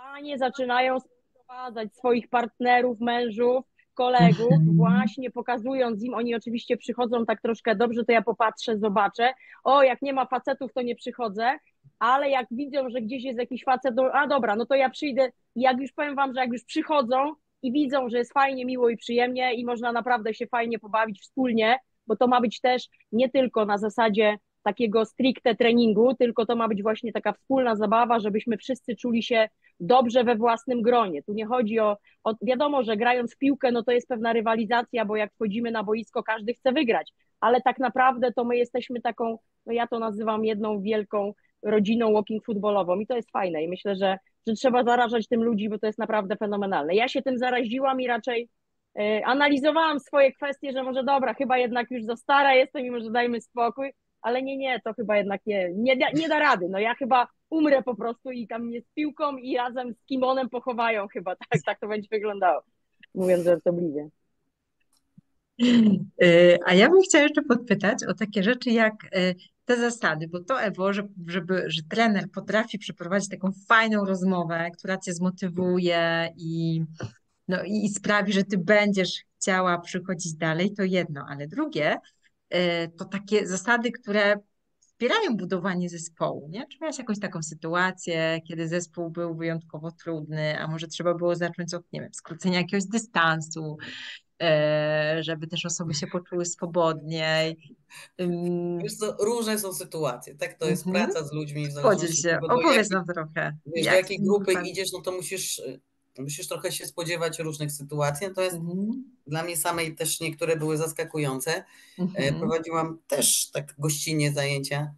panie zaczynają sprowadzać swoich partnerów, mężów, kolegów, właśnie pokazując im, oni oczywiście przychodzą tak troszkę, dobrze, to ja popatrzę, zobaczę, o, jak nie ma facetów, to nie przychodzę, ale jak widzą, że gdzieś jest jakiś facet, a dobra, no to ja przyjdę, jak już powiem wam, że jak już przychodzą i widzą, że jest fajnie, miło i przyjemnie i można naprawdę się fajnie pobawić wspólnie, bo to ma być też nie tylko na zasadzie takiego stricte treningu, tylko to ma być właśnie taka wspólna zabawa, żebyśmy wszyscy czuli się dobrze we własnym gronie. Tu nie chodzi o wiadomo, że grając w piłkę, no to jest pewna rywalizacja, bo jak wchodzimy na boisko, każdy chce wygrać, ale tak naprawdę to my jesteśmy taką, no ja to nazywam jedną wielką rodziną walking footballową i to jest fajne i myślę, że trzeba zarażać tym ludzi, bo to jest naprawdę fenomenalne. Ja się tym zaraziłam i raczej analizowałam swoje kwestie, że może dobra, chyba jednak już za stara jestem i może dajmy spokój, ale nie, to chyba jednak nie da rady, no ja chyba umrę po prostu i tam mnie z piłką i razem z kimonem pochowają chyba, tak to będzie wyglądało, mówiąc żartobliwie. A ja bym chciała jeszcze podpytać o takie rzeczy jak te zasady, bo to Ewo, że trener potrafi przeprowadzić taką fajną rozmowę, która cię zmotywuje i sprawi, że ty będziesz chciała przychodzić dalej, to jedno, ale drugie to takie zasady, które wspierają budowanie zespołu, nie? Czy miałaś jakąś taką sytuację, kiedy zespół był wyjątkowo trudny, a może trzeba było zacząć od, nie wiem, skrócenia jakiegoś dystansu, żeby też osoby się poczuły swobodniej. Wiesz co, różne są sytuacje, tak? To jest praca z ludźmi. Podziel się, opowiedz nam trochę. Wiesz, do jakiej grupy idziesz, no to musisz trochę się spodziewać różnych sytuacji, to jest dla mnie samej też niektóre były zaskakujące. Prowadziłam też tak gościnnie zajęcia.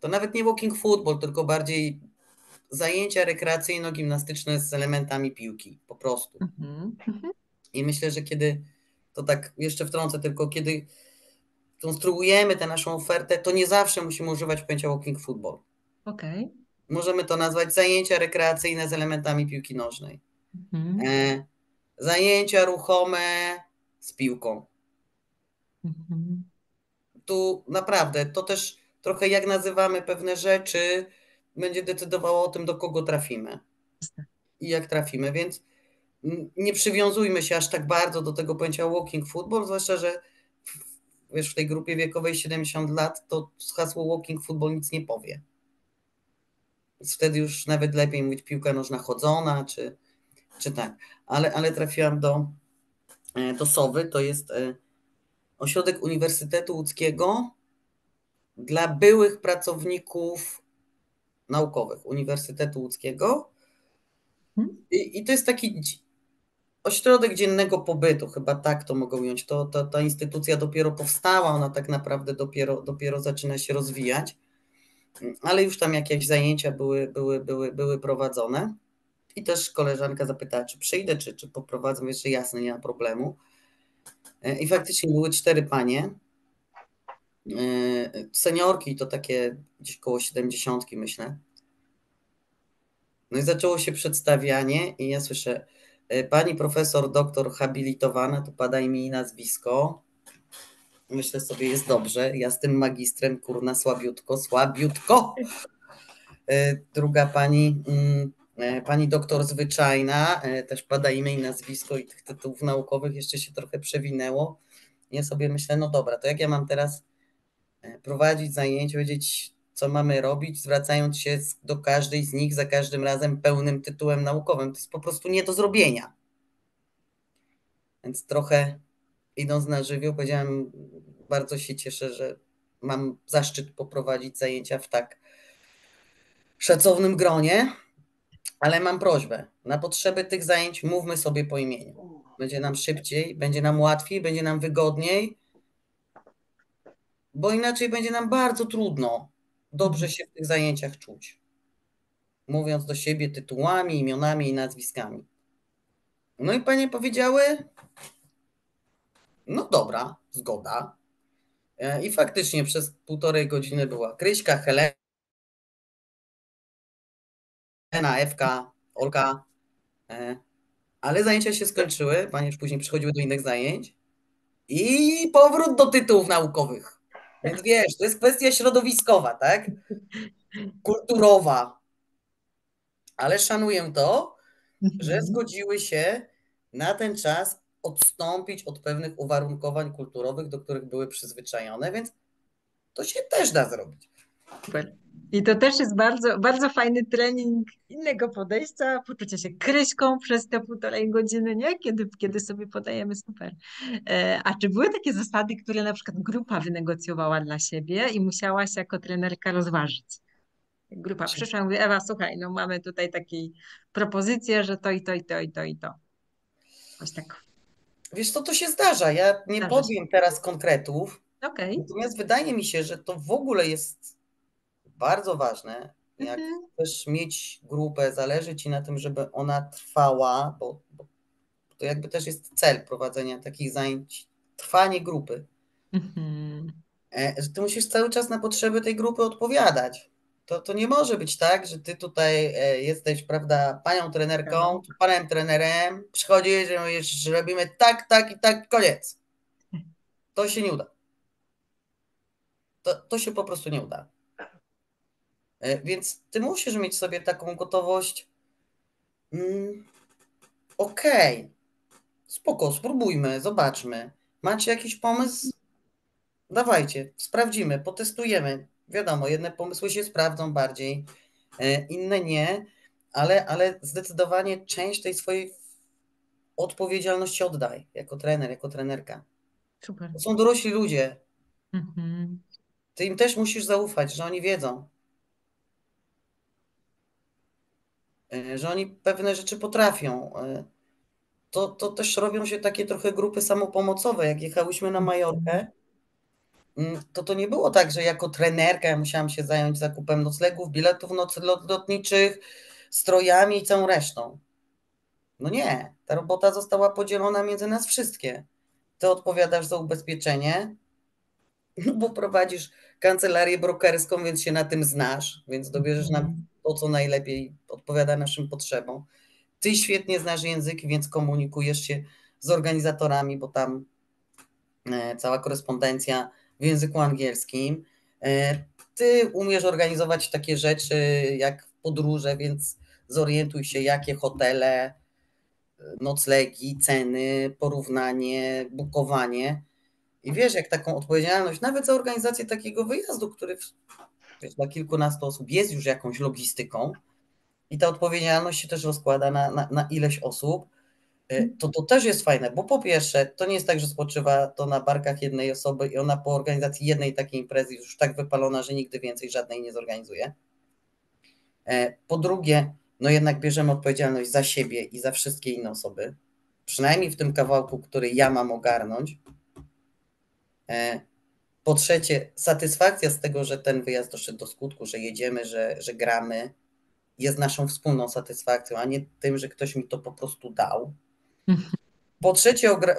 To nawet nie walking football, tylko bardziej zajęcia rekreacyjno-gimnastyczne z elementami piłki, po prostu. I myślę, że kiedy, to tak jeszcze wtrącę, tylko kiedy konstruujemy tę naszą ofertę, to nie zawsze musimy używać pojęcia walking football. Okej. Możemy to nazwać zajęcia rekreacyjne z elementami piłki nożnej. Zajęcia ruchome z piłką. Tu naprawdę, to też trochę jak nazywamy pewne rzeczy, będzie decydowało o tym, do kogo trafimy i jak trafimy, więc nie przywiązujmy się aż tak bardzo do tego pojęcia walking football, zwłaszcza, że wiesz, w tej grupie wiekowej 70 lat to hasło walking football nic nie powie. Więc wtedy już nawet lepiej mówić piłka nożna chodzona, czy tak. Ale trafiłam do SOW-y, to jest ośrodek Uniwersytetu Łódzkiego dla byłych pracowników naukowych Uniwersytetu Łódzkiego. I to jest taki ośrodek dziennego pobytu, chyba tak to mogę ująć. Ta instytucja dopiero powstała, ona tak naprawdę dopiero zaczyna się rozwijać, ale już tam jakieś zajęcia były prowadzone. I też koleżanka zapytała, czy przyjdę, czy poprowadzę, jeszcze jasne, nie ma problemu. I faktycznie były 4 panie, seniorki, to takie gdzieś koło 70, myślę. No i zaczęło się przedstawianie i ja słyszę, pani profesor, doktor habilitowana, to padaj mi nazwisko. Myślę sobie, jest dobrze, ja z tym magistrem, kurna, słabiutko. Druga pani, pani doktor zwyczajna, też pada imię i nazwisko i tych tytułów naukowych jeszcze się trochę przewinęło. Ja sobie myślę, no dobra, to jak ja mam teraz prowadzić zajęcie, wiedzieć, co mamy robić, zwracając się do każdej z nich za każdym razem pełnym tytułem naukowym. To jest po prostu nie do zrobienia. Więc trochę idąc na żywioł, powiedziałam, bardzo się cieszę, że mam zaszczyt poprowadzić zajęcia w tak szacownym gronie, ale mam prośbę, na potrzeby tych zajęć mówmy sobie po imieniu. Będzie nam szybciej, będzie nam łatwiej, będzie nam wygodniej, bo inaczej będzie nam bardzo trudno dobrze się w tych zajęciach czuć, mówiąc do siebie tytułami, imionami i nazwiskami. No i panie powiedziały, no dobra, zgoda. I faktycznie przez 1,5 godziny była Kryśka, Helena, Ewka, Olka, ale zajęcia się skończyły, panie już później przychodziły do innych zajęć i powrót do tytułów naukowych. Więc wiesz, to jest kwestia środowiskowa, tak? Kulturowa. ale szanuję to, że zgodziły się na ten czas odstąpić od pewnych uwarunkowań kulturowych, do których były przyzwyczajone, więc to się też da zrobić. Super. I to też jest bardzo, bardzo fajny trening innego podejścia, poczucia się kryśką przez te 1,5 godziny, nie? Kiedy sobie podajemy, super. A czy były takie zasady, które na przykład grupa wynegocjowała dla siebie i musiałaś jako trenerka rozważyć? Grupa przyszła i mówi: Ewa, słuchaj, no mamy tutaj taką propozycję, że to i to, i to, i to, i to. Coś tak. Wiesz co, to się zdarza. Ja nie podjęłam teraz konkretów. Okay. Natomiast wydaje mi się, że to w ogóle jest bardzo ważne, jak chcesz mieć grupę, zależy ci na tym, żeby ona trwała, bo to jakby też jest cel prowadzenia takich zajęć, trwanie grupy. Że ty musisz cały czas na potrzeby tej grupy odpowiadać. To nie może być tak, że ty tutaj jesteś, prawda, panią trenerką, czy panem trenerem, przychodzisz, że robimy tak, tak i tak, koniec. To się nie uda. To się po prostu nie uda. Więc ty musisz mieć sobie taką gotowość, okej, spoko, spróbujmy, zobaczmy. Macie jakiś pomysł? Dawajcie, sprawdzimy, potestujemy. Wiadomo, jedne pomysły się sprawdzą bardziej, inne nie, ale zdecydowanie część tej swojej odpowiedzialności oddaj jako trener, jako trenerka. Super. To są dorośli ludzie. Ty im też musisz zaufać, że oni wiedzą, że oni pewne rzeczy potrafią. To też robią się takie trochę grupy samopomocowe. Jak jechałyśmy na Majorkę, to nie było tak, że jako trenerka ja musiałam się zająć zakupem noclegów, biletów lotniczych, strojami i całą resztą. No nie, ta robota została podzielona między nas wszystkie. Ty odpowiadasz za ubezpieczenie, bo prowadzisz kancelarię brokerską, więc się na tym znasz, więc dobierzesz nam to, co najlepiej odpowiada naszym potrzebom. Ty świetnie znasz języki, więc komunikujesz się z organizatorami, bo tam cała korespondencja w języku angielskim. Ty umiesz organizować takie rzeczy jak podróże, więc zorientuj się, jakie hotele, noclegi, ceny, porównanie, bukowanie. I wiesz, jak taką odpowiedzialność, nawet za organizację takiego wyjazdu, który dla kilkunastu osób jest już jakąś logistyką, i ta odpowiedzialność się też rozkłada na ileś osób, to też jest fajne, bo po pierwsze, to nie jest tak, że spoczywa to na barkach jednej osoby i ona po organizacji jednej takiej imprezy jest już tak wypalona, że nigdy więcej żadnej nie zorganizuje. Po drugie, no jednak bierzemy odpowiedzialność za siebie i za wszystkie inne osoby, przynajmniej w tym kawałku, który ja mam ogarnąć. Po trzecie, satysfakcja z tego, że ten wyjazd doszedł do skutku, że jedziemy, że gramy, jest naszą wspólną satysfakcją, a nie tym, że ktoś mi to po prostu dał.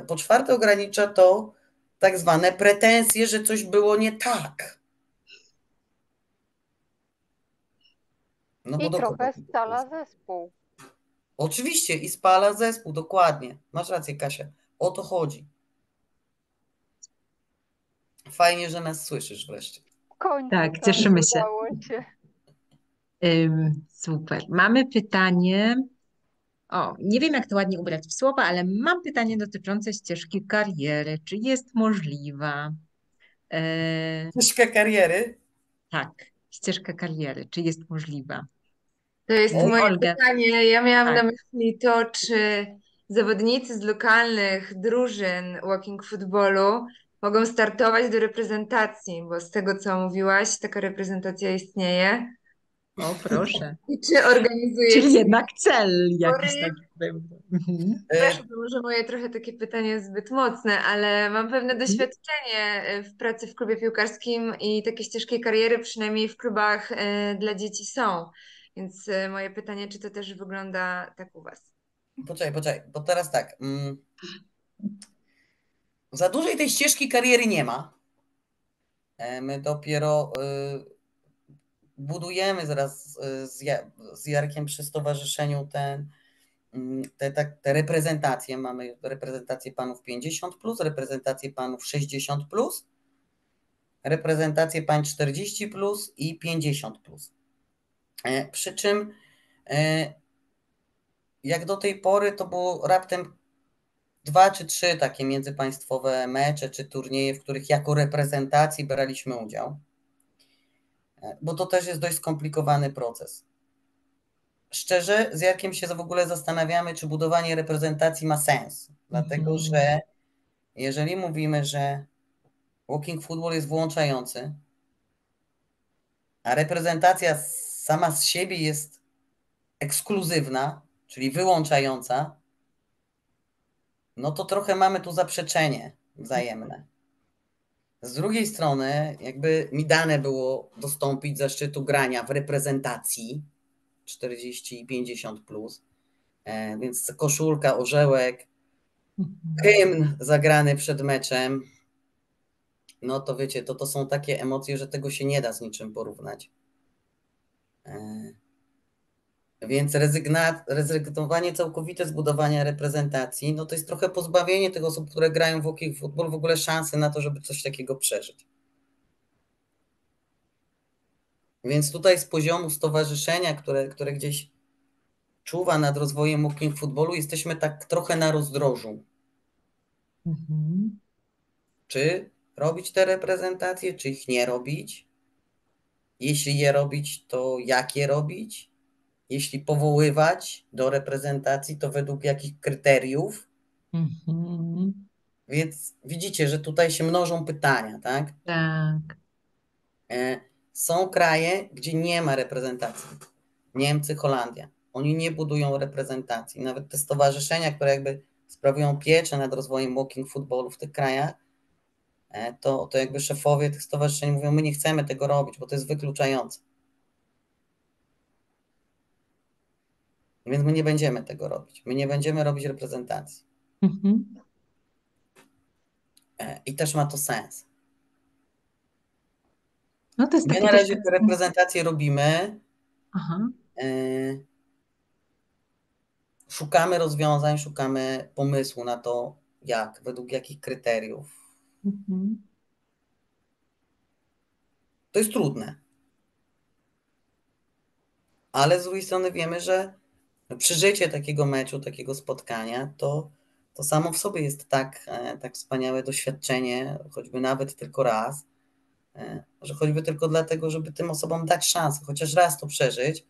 Po czwarte, ogranicza to tak zwane pretensje, że coś było nie tak. No bo trochę spala zespół. Oczywiście, i spala zespół, dokładnie. Masz rację, Kasia, o to chodzi. Fajnie, że nas słyszysz wreszcie. Tak, cieszymy się. Super. Mamy pytanie. Nie wiem, jak to ładnie ubrać w słowa, ale mam pytanie dotyczące ścieżki kariery. Czy jest możliwa? Ścieżka kariery? Tak, ścieżka kariery. Czy jest możliwa? To jest moje pytanie. Ja miałam na myśli to, czy zawodnicy z lokalnych drużyn Walking Footballu mogą startować do reprezentacji, bo z tego, co mówiłaś, taka reprezentacja istnieje. O, proszę. I czy organizujesz... Czyli jednak cel jakiś taki był. To może moje trochę takie pytanie jest zbyt mocne, ale mam pewne doświadczenie w pracy w klubie piłkarskim i takie ścieżki kariery przynajmniej w klubach dla dzieci są. Więc moje pytanie, czy to też wygląda tak u was? Poczekaj, bo teraz tak... Za dużej tej ścieżki kariery nie ma. My dopiero budujemy zaraz z Jarkiem przy stowarzyszeniu te reprezentacje. Mamy reprezentację panów 50+, reprezentację panów 60+, reprezentację pań 40+ i 50+. Przy czym Jak do tej pory to było raptem 2 czy 3 takie międzypaństwowe mecze czy turnieje, w których jako reprezentacji braliśmy udział, bo to też jest dość skomplikowany proces. Szczerze, z Jarkiem się w ogóle zastanawiamy, czy budowanie reprezentacji ma sens, dlatego że jeżeli mówimy, że walking football jest włączający, a reprezentacja sama z siebie jest ekskluzywna, czyli wyłączająca, no to trochę mamy tu zaprzeczenie wzajemne. Z drugiej strony, jakby mi dane było dostąpić zaszczytu grania w reprezentacji 40 i 50+, plus, więc koszulka, orzełek, hymn zagrany przed meczem, no to wiecie, to są takie emocje, że tego się nie da z niczym porównać. Więc rezygnowanie całkowite z budowania reprezentacji, no to jest trochę pozbawienie tych osób, które grają w walking football, w ogóle szansy na to, żeby coś takiego przeżyć. Więc tutaj z poziomu stowarzyszenia, które gdzieś czuwa nad rozwojem walking footballu, jesteśmy tak trochę na rozdrożu. Mhm. Czy robić te reprezentacje, czy ich nie robić? Jeśli je robić, to jak je robić? Jeśli powoływać do reprezentacji, to według jakich kryteriów? Mm-hmm. Więc widzicie, że tutaj się mnożą pytania, tak? Tak. Są kraje, gdzie nie ma reprezentacji. Niemcy, Holandia. Oni nie budują reprezentacji. Nawet te stowarzyszenia, które jakby sprawują pieczę nad rozwojem walking footballu w tych krajach, to jakby szefowie tych stowarzyszeń mówią, my nie chcemy tego robić, bo to jest wykluczające. Więc my nie będziemy tego robić. My nie będziemy robić reprezentacji. Mhm. I też ma to sens. No to jest my na razie te reprezentacje robimy. Aha. Szukamy rozwiązań, szukamy pomysłu na to, jak, według jakich kryteriów. Mhm. To jest trudne. Ale z drugiej strony wiemy, że przeżycie takiego meczu, takiego spotkania, to samo w sobie jest tak wspaniałe doświadczenie, choćby nawet tylko raz, że choćby tylko dlatego, żeby tym osobom dać szansę, chociaż raz to przeżyć,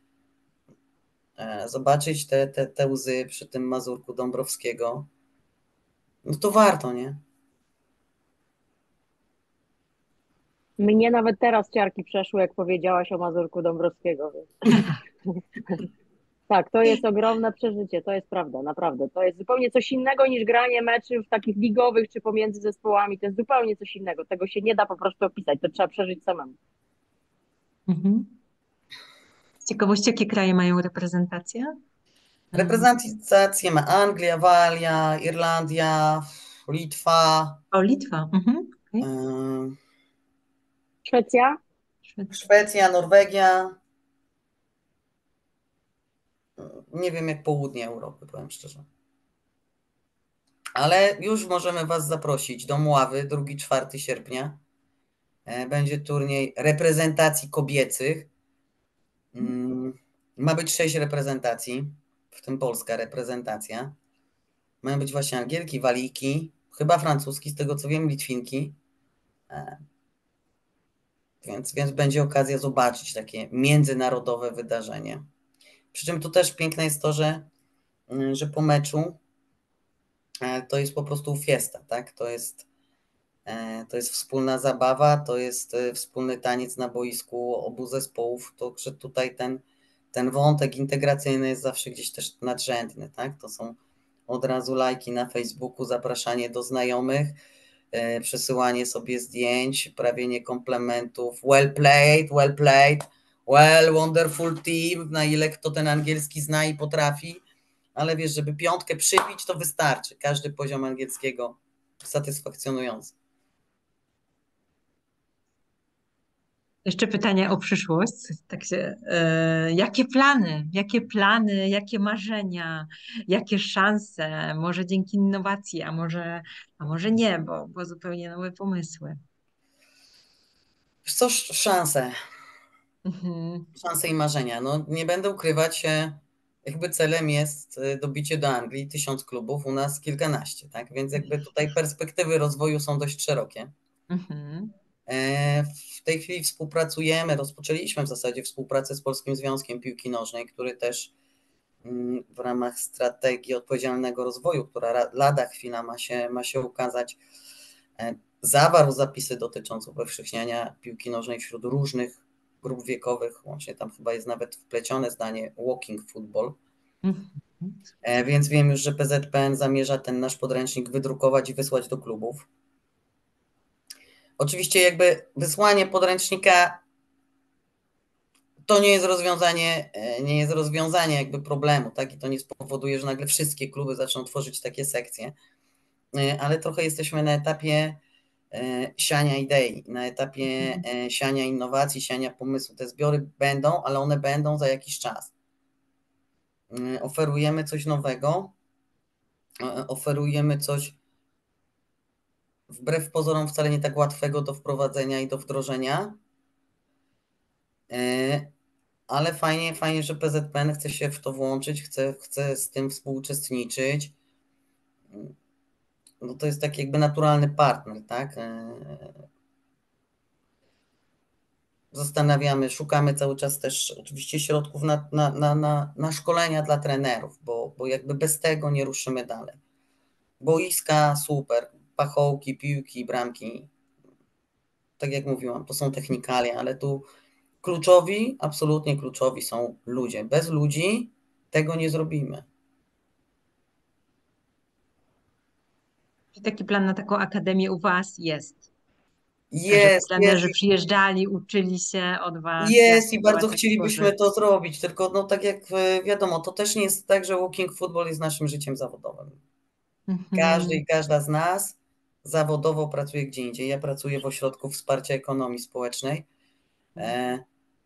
zobaczyć te łzy przy tym mazurku Dąbrowskiego, no to warto, nie? Mnie nawet teraz ciarki przeszły, jak powiedziałaś o mazurku Dąbrowskiego. Więc... Tak, to jest ogromne przeżycie, to jest prawda, naprawdę. To jest zupełnie coś innego niż granie meczów takich ligowych czy pomiędzy zespołami, to jest zupełnie coś innego. Tego się nie da po prostu opisać, to trzeba przeżyć samemu. Mhm. Z ciekawości, jakie kraje mają reprezentację? Reprezentację ma Anglia, Walia, Irlandia, Litwa. O, Litwa. Mhm. Okay. Szwecja, Norwegia. Nie wiem, jak południe Europy, powiem szczerze. Ale już możemy Was zaprosić do Mławy 2-4 sierpnia. Będzie turniej reprezentacji kobiecych. Ma być 6 reprezentacji, w tym polska reprezentacja. Mają być właśnie Angielki, Walijki, chyba Francuski, z tego co wiem, Litwinki. Więc będzie okazja zobaczyć takie międzynarodowe wydarzenie. Przy czym to też piękne jest to, że po meczu to jest po prostu fiesta, tak? To jest wspólna zabawa, to jest wspólny taniec na boisku obu zespołów, także tutaj ten wątek integracyjny jest zawsze gdzieś też nadrzędny, tak? To są od razu lajki na Facebooku, zapraszanie do znajomych, przesyłanie sobie zdjęć, prawienie komplementów, well played, well, wonderful team, na ile kto ten angielski zna i potrafi, ale wiesz, żeby piątkę przybić, to wystarczy. Każdy poziom angielskiego satysfakcjonujący. Jeszcze pytanie o przyszłość. Tak się, jakie plany, jakie marzenia, jakie szanse, może dzięki innowacji, a może nie, bo zupełnie nowe pomysły. Wiesz co, szanse. Szanse i marzenia. No, nie będę ukrywać, jakby celem jest dobicie do Anglii 1000 klubów, u nas kilkanaście, tak? Więc jakby tutaj perspektywy rozwoju są dość szerokie. Mhm. W tej chwili współpracujemy, rozpoczęliśmy w zasadzie współpracę z Polskim Związkiem Piłki Nożnej, który też w ramach strategii odpowiedzialnego rozwoju, która lada chwila ma się ukazać, zawarł zapisy dotyczące upowszechniania piłki nożnej wśród różnych grup wiekowych, łącznie tam chyba jest nawet wplecione zdanie Walking Football, więc wiem już, że PZPN zamierza ten nasz podręcznik wydrukować i wysłać do klubów. Oczywiście jakby wysłanie podręcznika to nie jest rozwiązanie jakby problemu, tak? I to nie spowoduje, że nagle wszystkie kluby zaczną tworzyć takie sekcje, ale trochę jesteśmy na etapie siania idei, na etapie siania innowacji, siania pomysłu. Te zbiory będą, ale one będą za jakiś czas. Oferujemy coś nowego, oferujemy coś wbrew pozorom wcale nie tak łatwego do wprowadzenia i do wdrożenia, ale fajnie, że PZPN chce się w to włączyć, chce z tym współuczestniczyć. No to jest taki jakby naturalny partner, tak? Zastanawiamy, szukamy cały czas też oczywiście środków na szkolenia dla trenerów, bo jakby bez tego nie ruszymy dalej. Boiska super, pachołki, piłki, bramki, tak jak mówiłam, to są technikalia, ale tu kluczowi, absolutnie kluczowi są ludzie. Bez ludzi tego nie zrobimy. Czy taki plan na taką akademię u was jest? Jest. Trenerzy przyjeżdżali, uczyli się od was. Jest i bardzo chcielibyśmy to zrobić, tylko no tak jak wiadomo, to też nie jest tak, że walking football jest naszym życiem zawodowym. Każdy i każda z nas zawodowo pracuje gdzie indziej. Ja pracuję w ośrodku wsparcia ekonomii społecznej,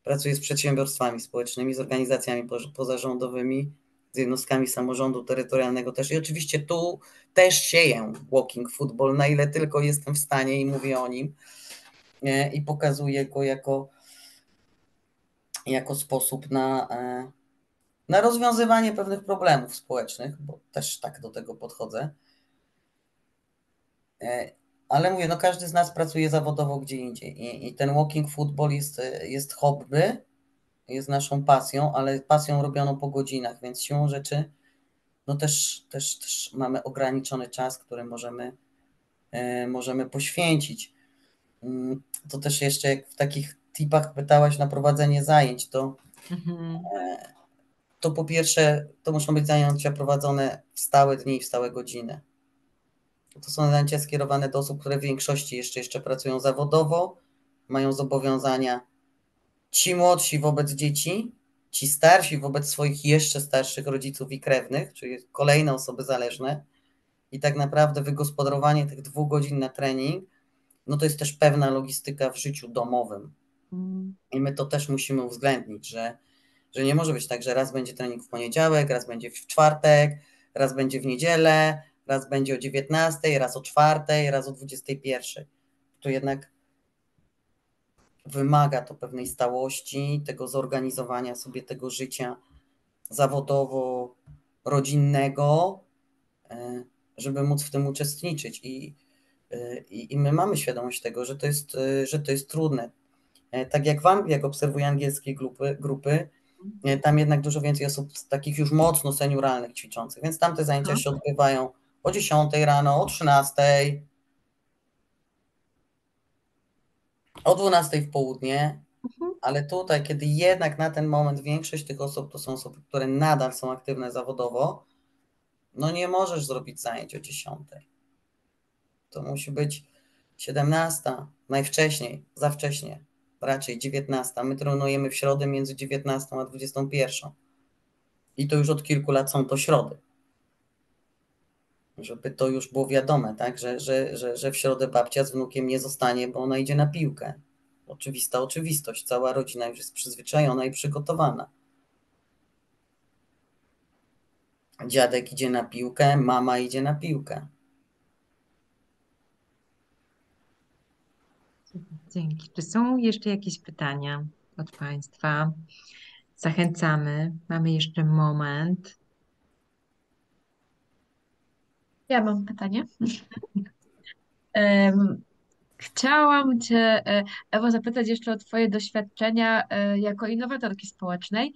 pracuję z przedsiębiorstwami społecznymi, z organizacjami pozarządowymi, z jednostkami samorządu terytorialnego też i oczywiście tu też sieję walking football, na ile tylko jestem w stanie i mówię o nim i pokazuję go jako sposób na rozwiązywanie pewnych problemów społecznych, bo też tak do tego podchodzę. Ale mówię, no każdy z nas pracuje zawodowo gdzie indziej i ten walking football jest hobby, jest naszą pasją, ale pasją robioną po godzinach, więc siłą rzeczy no też mamy ograniczony czas, który możemy poświęcić. To też jeszcze jak w takich tipach pytałaś na prowadzenie zajęć, to po pierwsze to muszą być zajęcia prowadzone w stałe dni i w stałe godziny. To są zajęcia skierowane do osób, które w większości jeszcze pracują zawodowo, mają zobowiązania, ci młodsi wobec dzieci, ci starsi wobec swoich jeszcze starszych rodziców i krewnych, czyli kolejne osoby zależne. I tak naprawdę wygospodarowanie tych 2 godzin na trening, no to jest też pewna logistyka w życiu domowym. I my to też musimy uwzględnić, że nie może być tak, że raz będzie trening w poniedziałek, raz będzie w czwartek, raz będzie w niedzielę, raz będzie o 19:00, raz o 4:00, raz o 21:00. To jednak wymaga to pewnej stałości, tego zorganizowania sobie tego życia zawodowo, rodzinnego, żeby móc w tym uczestniczyć. I my mamy świadomość tego, że to jest trudne. Tak jak w Anglii, jak obserwuję angielskie grupy, tam jednak dużo więcej osób takich już mocno senioralnych ćwiczących, więc tamte zajęcia się odbywają o 10:00 rano, o 13:00, o 12:00 w południe, ale tutaj, kiedy jednak na ten moment większość tych osób to są osoby, które nadal są aktywne zawodowo, no nie możesz zrobić zajęć o 10:00. To musi być 17:00, najwcześniej, za wcześnie, raczej 19:00. My trenujemy w środę między 19:00 a 21:00. I to już od kilku lat są to środy. Żeby to już było wiadome, tak? Że w środę babcia z wnukiem nie zostanie, bo ona idzie na piłkę. Oczywista oczywistość. Cała rodzina już jest przyzwyczajona i przygotowana. Dziadek idzie na piłkę, mama idzie na piłkę. Dzięki. Czy są jeszcze jakieś pytania od Państwa? Zachęcamy. Mamy jeszcze moment. Ja mam pytanie. Chciałam Cię, Ewo, zapytać jeszcze o Twoje doświadczenia jako innowatorki społecznej,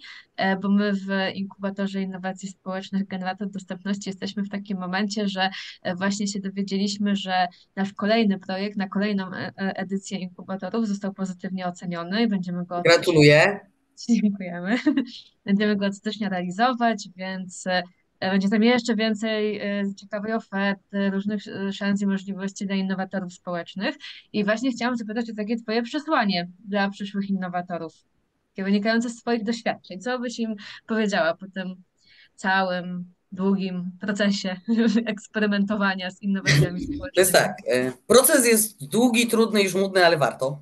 bo my w Inkubatorze Innowacji Społecznych Generator Dostępności jesteśmy w takim momencie, że właśnie się dowiedzieliśmy, że nasz kolejny projekt na kolejną edycję Inkubatorów został pozytywnie oceniony i będziemy go... Gratuluję. Dziękujemy. Będziemy go od stycznia realizować, więc... Będzie tam jeszcze więcej ciekawej oferty, różnych szans i możliwości dla innowatorów społecznych. I właśnie chciałam zapytać o takie Twoje przesłanie dla przyszłych innowatorów, wynikające z Twoich doświadczeń. Co byś im powiedziała po tym całym, długim procesie eksperymentowania z innowacjami społecznymi? To jest tak, proces jest długi, trudny i żmudny, ale warto.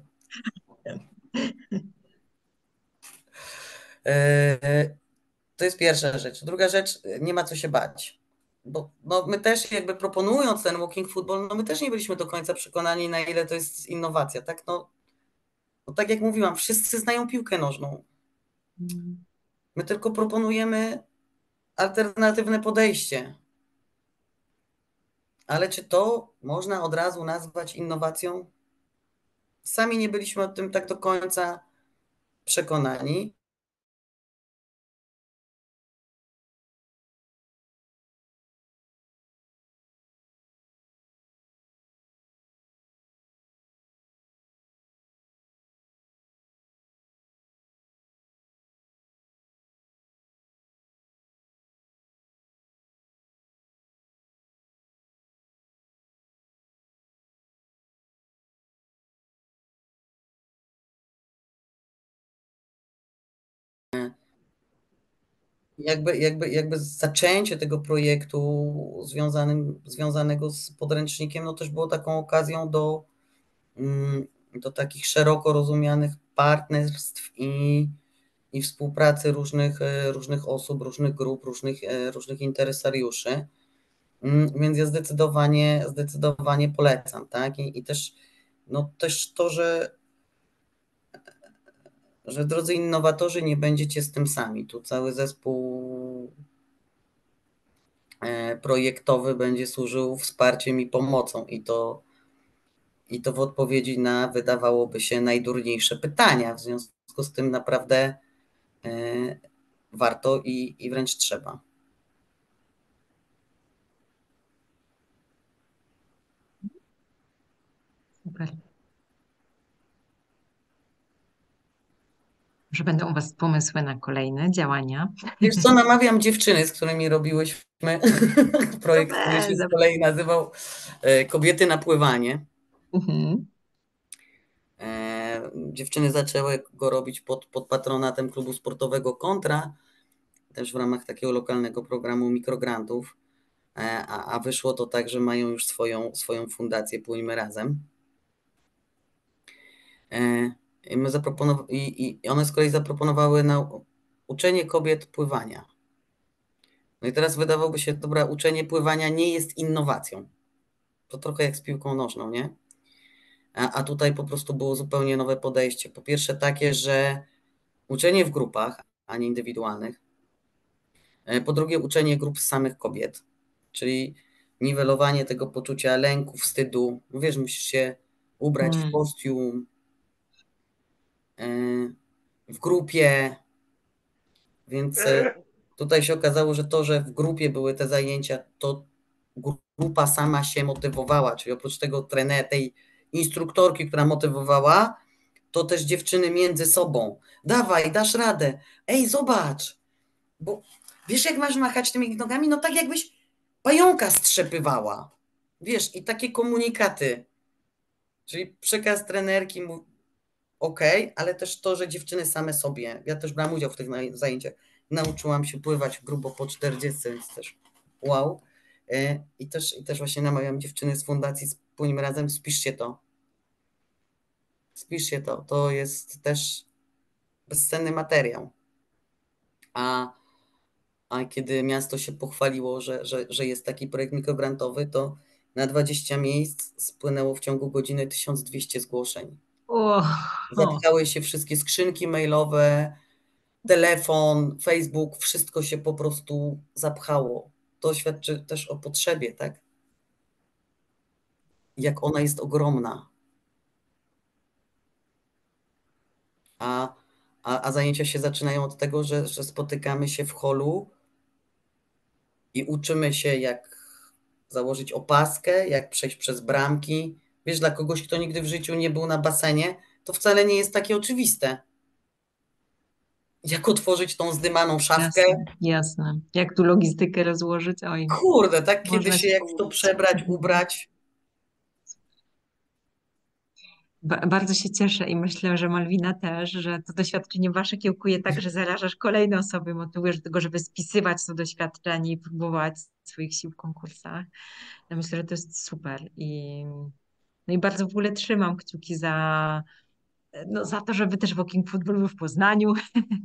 To jest pierwsza rzecz. Druga rzecz, nie ma co się bać, bo my też jakby proponując ten walking football, my też nie byliśmy do końca przekonani, na ile to jest innowacja, tak? No tak jak mówiłam, wszyscy znają piłkę nożną. My tylko proponujemy alternatywne podejście. Ale czy to można od razu nazwać innowacją? Sami nie byliśmy o tym tak do końca przekonani. Jakby zaczęcie tego projektu związanego z podręcznikiem, no też było taką okazją do takich szeroko rozumianych partnerstw i współpracy różnych osób, różnych grup, różnych interesariuszy, więc ja zdecydowanie polecam, tak? I też, no też to, że drodzy innowatorzy, nie będziecie z tym sami. Tu cały zespół projektowy będzie służył wsparciem i pomocą i to w odpowiedzi na, wydawałoby się, najdurniejsze pytania. W związku z tym naprawdę warto i wręcz trzeba. Super. Że będą u Was pomysły na kolejne działania. Wiesz co, namawiam dziewczyny, z którymi robiłyśmy projekt, który się z kolei nazywał Kobiety na pływanie. Dziewczyny zaczęły go robić pod patronatem Klubu Sportowego Kontra, też w ramach takiego lokalnego programu mikrograntów, a wyszło to tak, że mają już swoją fundację Pływajmy Razem. I one z kolei zaproponowały uczenie kobiet pływania. No i teraz wydawałoby się, dobra, uczenie pływania nie jest innowacją. To trochę jak z piłką nożną, nie? A tutaj po prostu było zupełnie nowe podejście. Po pierwsze takie, że uczenie w grupach, a nie indywidualnych. Po drugie uczenie grup z samych kobiet, czyli niwelowanie tego poczucia lęku, wstydu. Wiesz, musisz się ubrać w kostium, w grupie, więc tutaj się okazało, że to, że w grupie były te zajęcia, to grupa sama się motywowała, czyli oprócz tego tej instruktorki, która motywowała, to też dziewczyny między sobą, dawaj, dasz radę, ej, zobacz, bo wiesz, jak masz machać tymi nogami, no tak jakbyś pająka strzepywała, wiesz, i takie komunikaty, czyli przekaz trenerki, okej, ale też to, że dziewczyny same sobie, ja też brałam udział w tych zajęciach, nauczyłam się pływać grubo po 40, więc też wow. I też właśnie namawiam dziewczyny z fundacji Spójrzmy Razem, spiszcie to. Spiszcie to, to jest też bezcenny materiał. A kiedy miasto się pochwaliło, że jest taki projekt mikrograntowy, to na 20 miejsc spłynęło w ciągu godziny 1200 zgłoszeń. Zapytały się wszystkie skrzynki mailowe, telefon, Facebook, wszystko się po prostu zapchało. To świadczy też o potrzebie, tak? Jak ona jest ogromna. A zajęcia się zaczynają od tego, że spotykamy się w holu i uczymy się, jak założyć opaskę, jak przejść przez bramki. Wiesz, dla kogoś, kto nigdy w życiu nie był na basenie, to wcale nie jest takie oczywiste. Jak otworzyć tą zdymaną szafkę. Jasne. Jak tu logistykę rozłożyć. Oj. Kurde, tak kiedy się jak w to przebrać, ubrać. Bardzo się cieszę i myślę, że Malwina też, że to doświadczenie wasze kiełkuje tak, że zarażasz kolejne osoby, motywujesz do tego, żeby spisywać to doświadczenie i próbować swoich sił w konkursach. Ja myślę, że to jest super. No i bardzo w ogóle trzymam kciuki za to, żeby też Walking Football był w Poznaniu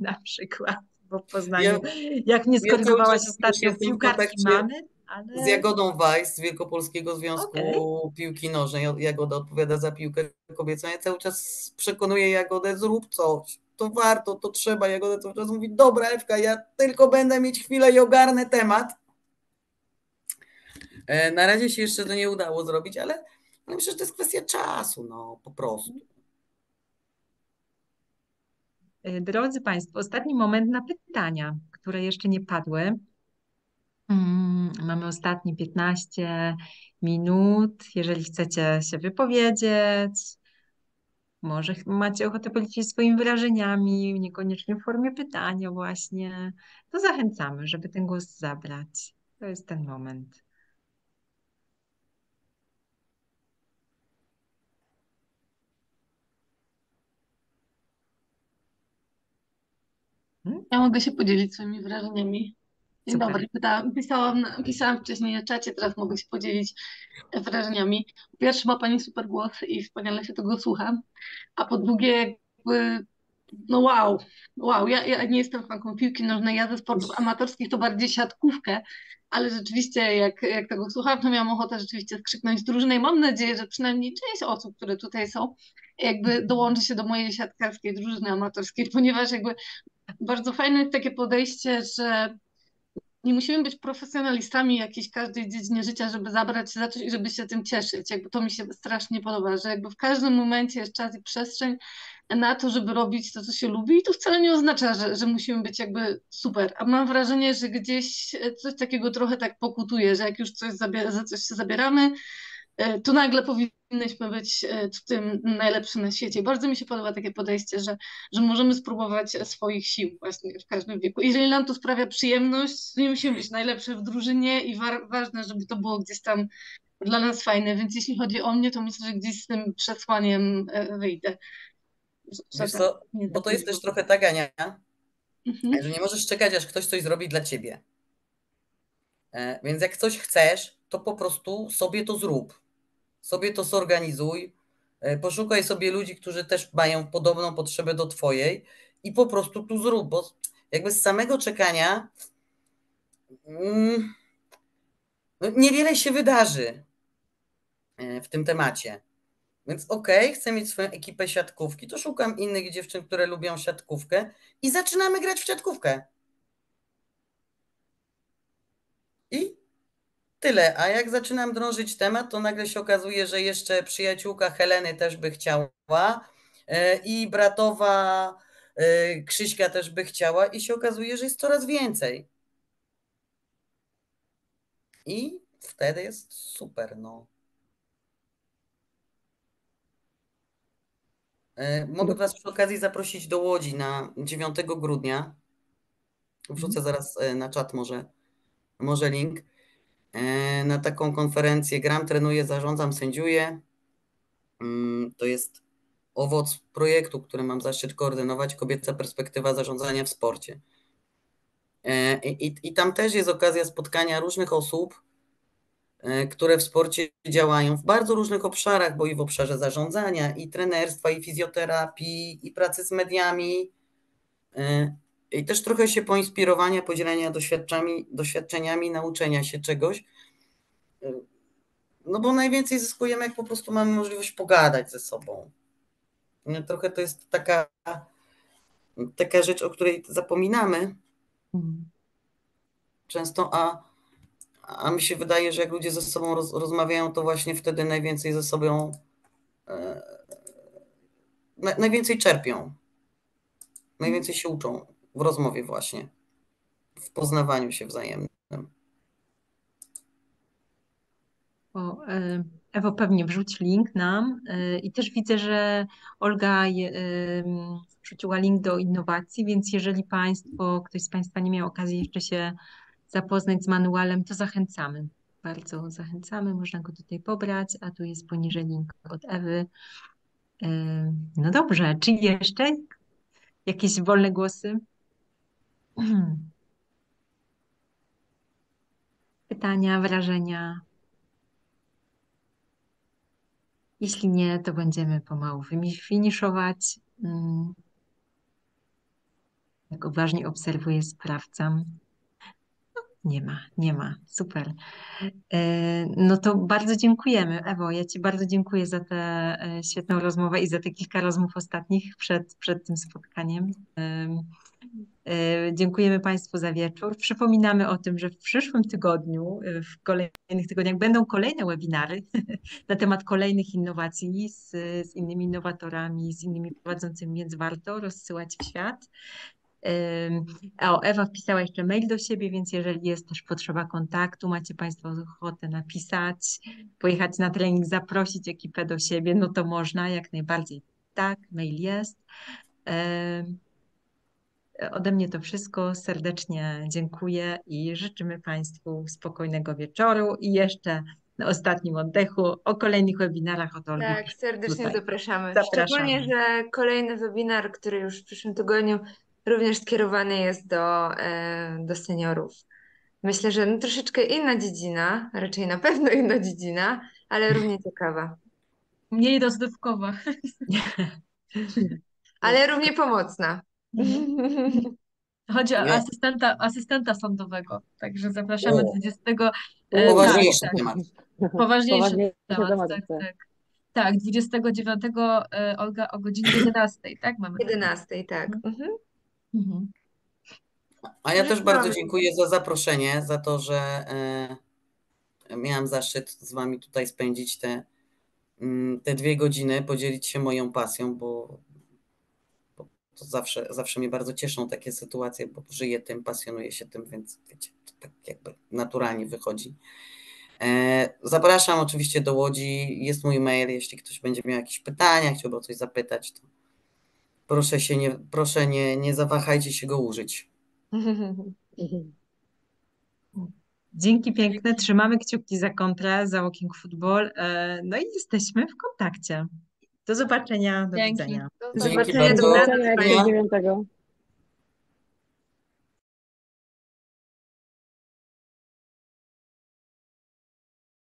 na przykład, bo w Poznaniu, jak nie skorygowałaś ostatnio piłkarki mamy. Ale... Z Jagodą Weiss, z Wielkopolskiego Związku Piłki Nożnej. Jagoda odpowiada za piłkę kobiecą. Ja cały czas przekonuję Jagodę, zrób coś, to warto, to trzeba. Jagoda cały czas mówi, dobra Ewka, ja tylko będę mieć chwilę i ogarnę temat. Na razie się jeszcze to nie udało zrobić, ale myślę, że to jest kwestia czasu, no po prostu. Drodzy Państwo, ostatni moment na pytania, które jeszcze nie padły. Mamy ostatnie 15 minut. Jeżeli chcecie się wypowiedzieć, może macie ochotę podzielić swoimi wrażeniami, niekoniecznie w formie pytania właśnie, to zachęcamy, żeby ten głos zabrać. To jest ten moment. Ja mogę się podzielić swoimi wrażeniami. Dzień dobry. Pisałam wcześniej na czacie, teraz mogę się podzielić wrażeniami. Po pierwsze, ma Pani super głos i wspaniale się tego słucha. A po drugie, jakby, no wow. Ja nie jestem fanką piłki nożnej, ja ze sportów amatorskich to bardziej siatkówkę, ale rzeczywiście jak tego słucham, to miałam ochotę rzeczywiście skrzyknąć drużynę i mam nadzieję, że przynajmniej część osób, które tutaj są, jakby dołączy się do mojej siatkarskiej drużyny amatorskiej, ponieważ jakby bardzo fajne jest takie podejście, że nie musimy być profesjonalistami jakiejś każdej dziedzinie życia, żeby zabrać się za coś i żeby się tym cieszyć. Jakby to mi się strasznie podoba, że jakby w każdym momencie jest czas i przestrzeń na to, żeby robić to, co się lubi, i to wcale nie oznacza, że musimy być jakby super. A mam wrażenie, że gdzieś coś takiego trochę tak pokutuje, że jak już za coś się zabieramy, to nagle powinnyśmy być w tym najlepszym na świecie. Bardzo mi się podoba takie podejście, że możemy spróbować swoich sił właśnie w każdym wieku. Jeżeli nam to sprawia przyjemność, nie musimy być najlepsze w drużynie i ważne, żeby to było gdzieś tam dla nas fajne. Więc jeśli chodzi o mnie, to myślę, że gdzieś z tym przesłaniem wyjdę. Wiesz co, bo to jest też trochę tak, Ania, że nie możesz czekać, aż ktoś coś zrobi dla ciebie. Więc jak coś chcesz, to po prostu sobie to zrób. Sobie to zorganizuj, poszukaj sobie ludzi, którzy też mają podobną potrzebę do twojej i po prostu tu zrób, bo jakby z samego czekania niewiele się wydarzy w tym temacie. Więc okej, chcę mieć swoją ekipę siatkówki, to szukam innych dziewczyn, które lubią siatkówkę i zaczynamy grać w siatkówkę. I tyle, a jak zaczynam drążyć temat, to nagle się okazuje, że jeszcze przyjaciółka Heleny też by chciała i bratowa Krzyśka też by chciała i się okazuje, że jest coraz więcej. I wtedy jest super, no. Mogę Was przy okazji zaprosić do Łodzi na 9 grudnia. Wrzucę zaraz na czat może link. Na taką konferencję Gram, Trenuję, Zarządzam, Sędziuję. To jest owoc projektu, który mam zaszczyt koordynować, Kobieca perspektywa zarządzania w sporcie. I tam też jest okazja spotkania różnych osób, które w sporcie działają w bardzo różnych obszarach, bo i w obszarze zarządzania, i trenerstwa, i fizjoterapii, i pracy z mediami. I też trochę się poinspirowania, podzielenia doświadczeniami, nauczenia się czegoś. No bo najwięcej zyskujemy, jak po prostu mamy możliwość pogadać ze sobą. Trochę to jest taka taka rzecz, o której zapominamy często, a mi się wydaje, że jak ludzie ze sobą rozmawiają, to właśnie wtedy najwięcej ze sobą najwięcej czerpią, najwięcej się uczą w rozmowie właśnie, w poznawaniu się wzajemnym. O, Ewo pewnie wrzuć link nam i też widzę, że Olga wrzuciła link do innowacji, więc jeżeli Państwo, ktoś z Państwa nie miał okazji jeszcze się zapoznać z manualem, to zachęcamy, bardzo zachęcamy, można go tutaj pobrać, a tu jest poniżej link od Ewy. No dobrze, czy jeszcze jakieś wolne głosy? Pytania, wrażenia? Jeśli nie, to będziemy pomału finiszować. Jak uważnie obserwuję, sprawdzam. Nie ma, nie ma. Super. No to bardzo dziękujemy. Ewo, ja Ci bardzo dziękuję za tę świetną rozmowę i za te kilka rozmów ostatnich przed tym spotkaniem. Dziękujemy Państwu za wieczór. Przypominamy o tym, że w przyszłym tygodniu, w kolejnych tygodniach będą kolejne webinary na temat kolejnych innowacji z innymi innowatorami, z innymi prowadzącymi, więc warto rozsyłać w świat. O, Ewa wpisała jeszcze mail do siebie, więc jeżeli jest też potrzeba kontaktu, macie Państwo ochotę napisać, pojechać na trening, zaprosić ekipę do siebie, no to można jak najbardziej. Tak, mail jest. Ode mnie to wszystko. Serdecznie dziękuję i życzymy Państwu spokojnego wieczoru i jeszcze na ostatnim oddechu o kolejnych webinarach od Olgi. Tak, serdecznie zapraszamy. Szczególnie, że kolejny webinar, który już w przyszłym tygodniu również skierowany jest do seniorów. Myślę, że no troszeczkę inna dziedzina, raczej na pewno inna dziedzina, ale równie ciekawa. Mniej rozdówkowa. Ale równie pomocna. Chodzi o asystenta sądowego, także zapraszamy 20. Poważniejszy temat. Poważniejszy temat, tak. Tak, 29 Olga o godzinie 11, tak? Mamy 11, tak. A ja też bardzo dziękuję za zaproszenie, za to, że miałam zaszczyt z Wami tutaj spędzić te 2 godziny, podzielić się moją pasją, bo to zawsze mnie bardzo cieszą takie sytuacje, bo żyję tym, pasjonuję się tym, więc wiecie, to tak jakby naturalnie wychodzi. Zapraszam oczywiście do Łodzi, jest mój mail, jeśli ktoś będzie miał jakieś pytania, chciałby o coś zapytać, to proszę się nie zawahajcie się go użyć. Dzięki piękne, trzymamy kciuki za Kontrę, za Walking Football, no i jesteśmy w kontakcie. Do zobaczenia, do widzenia. Do zobaczenia, do 9.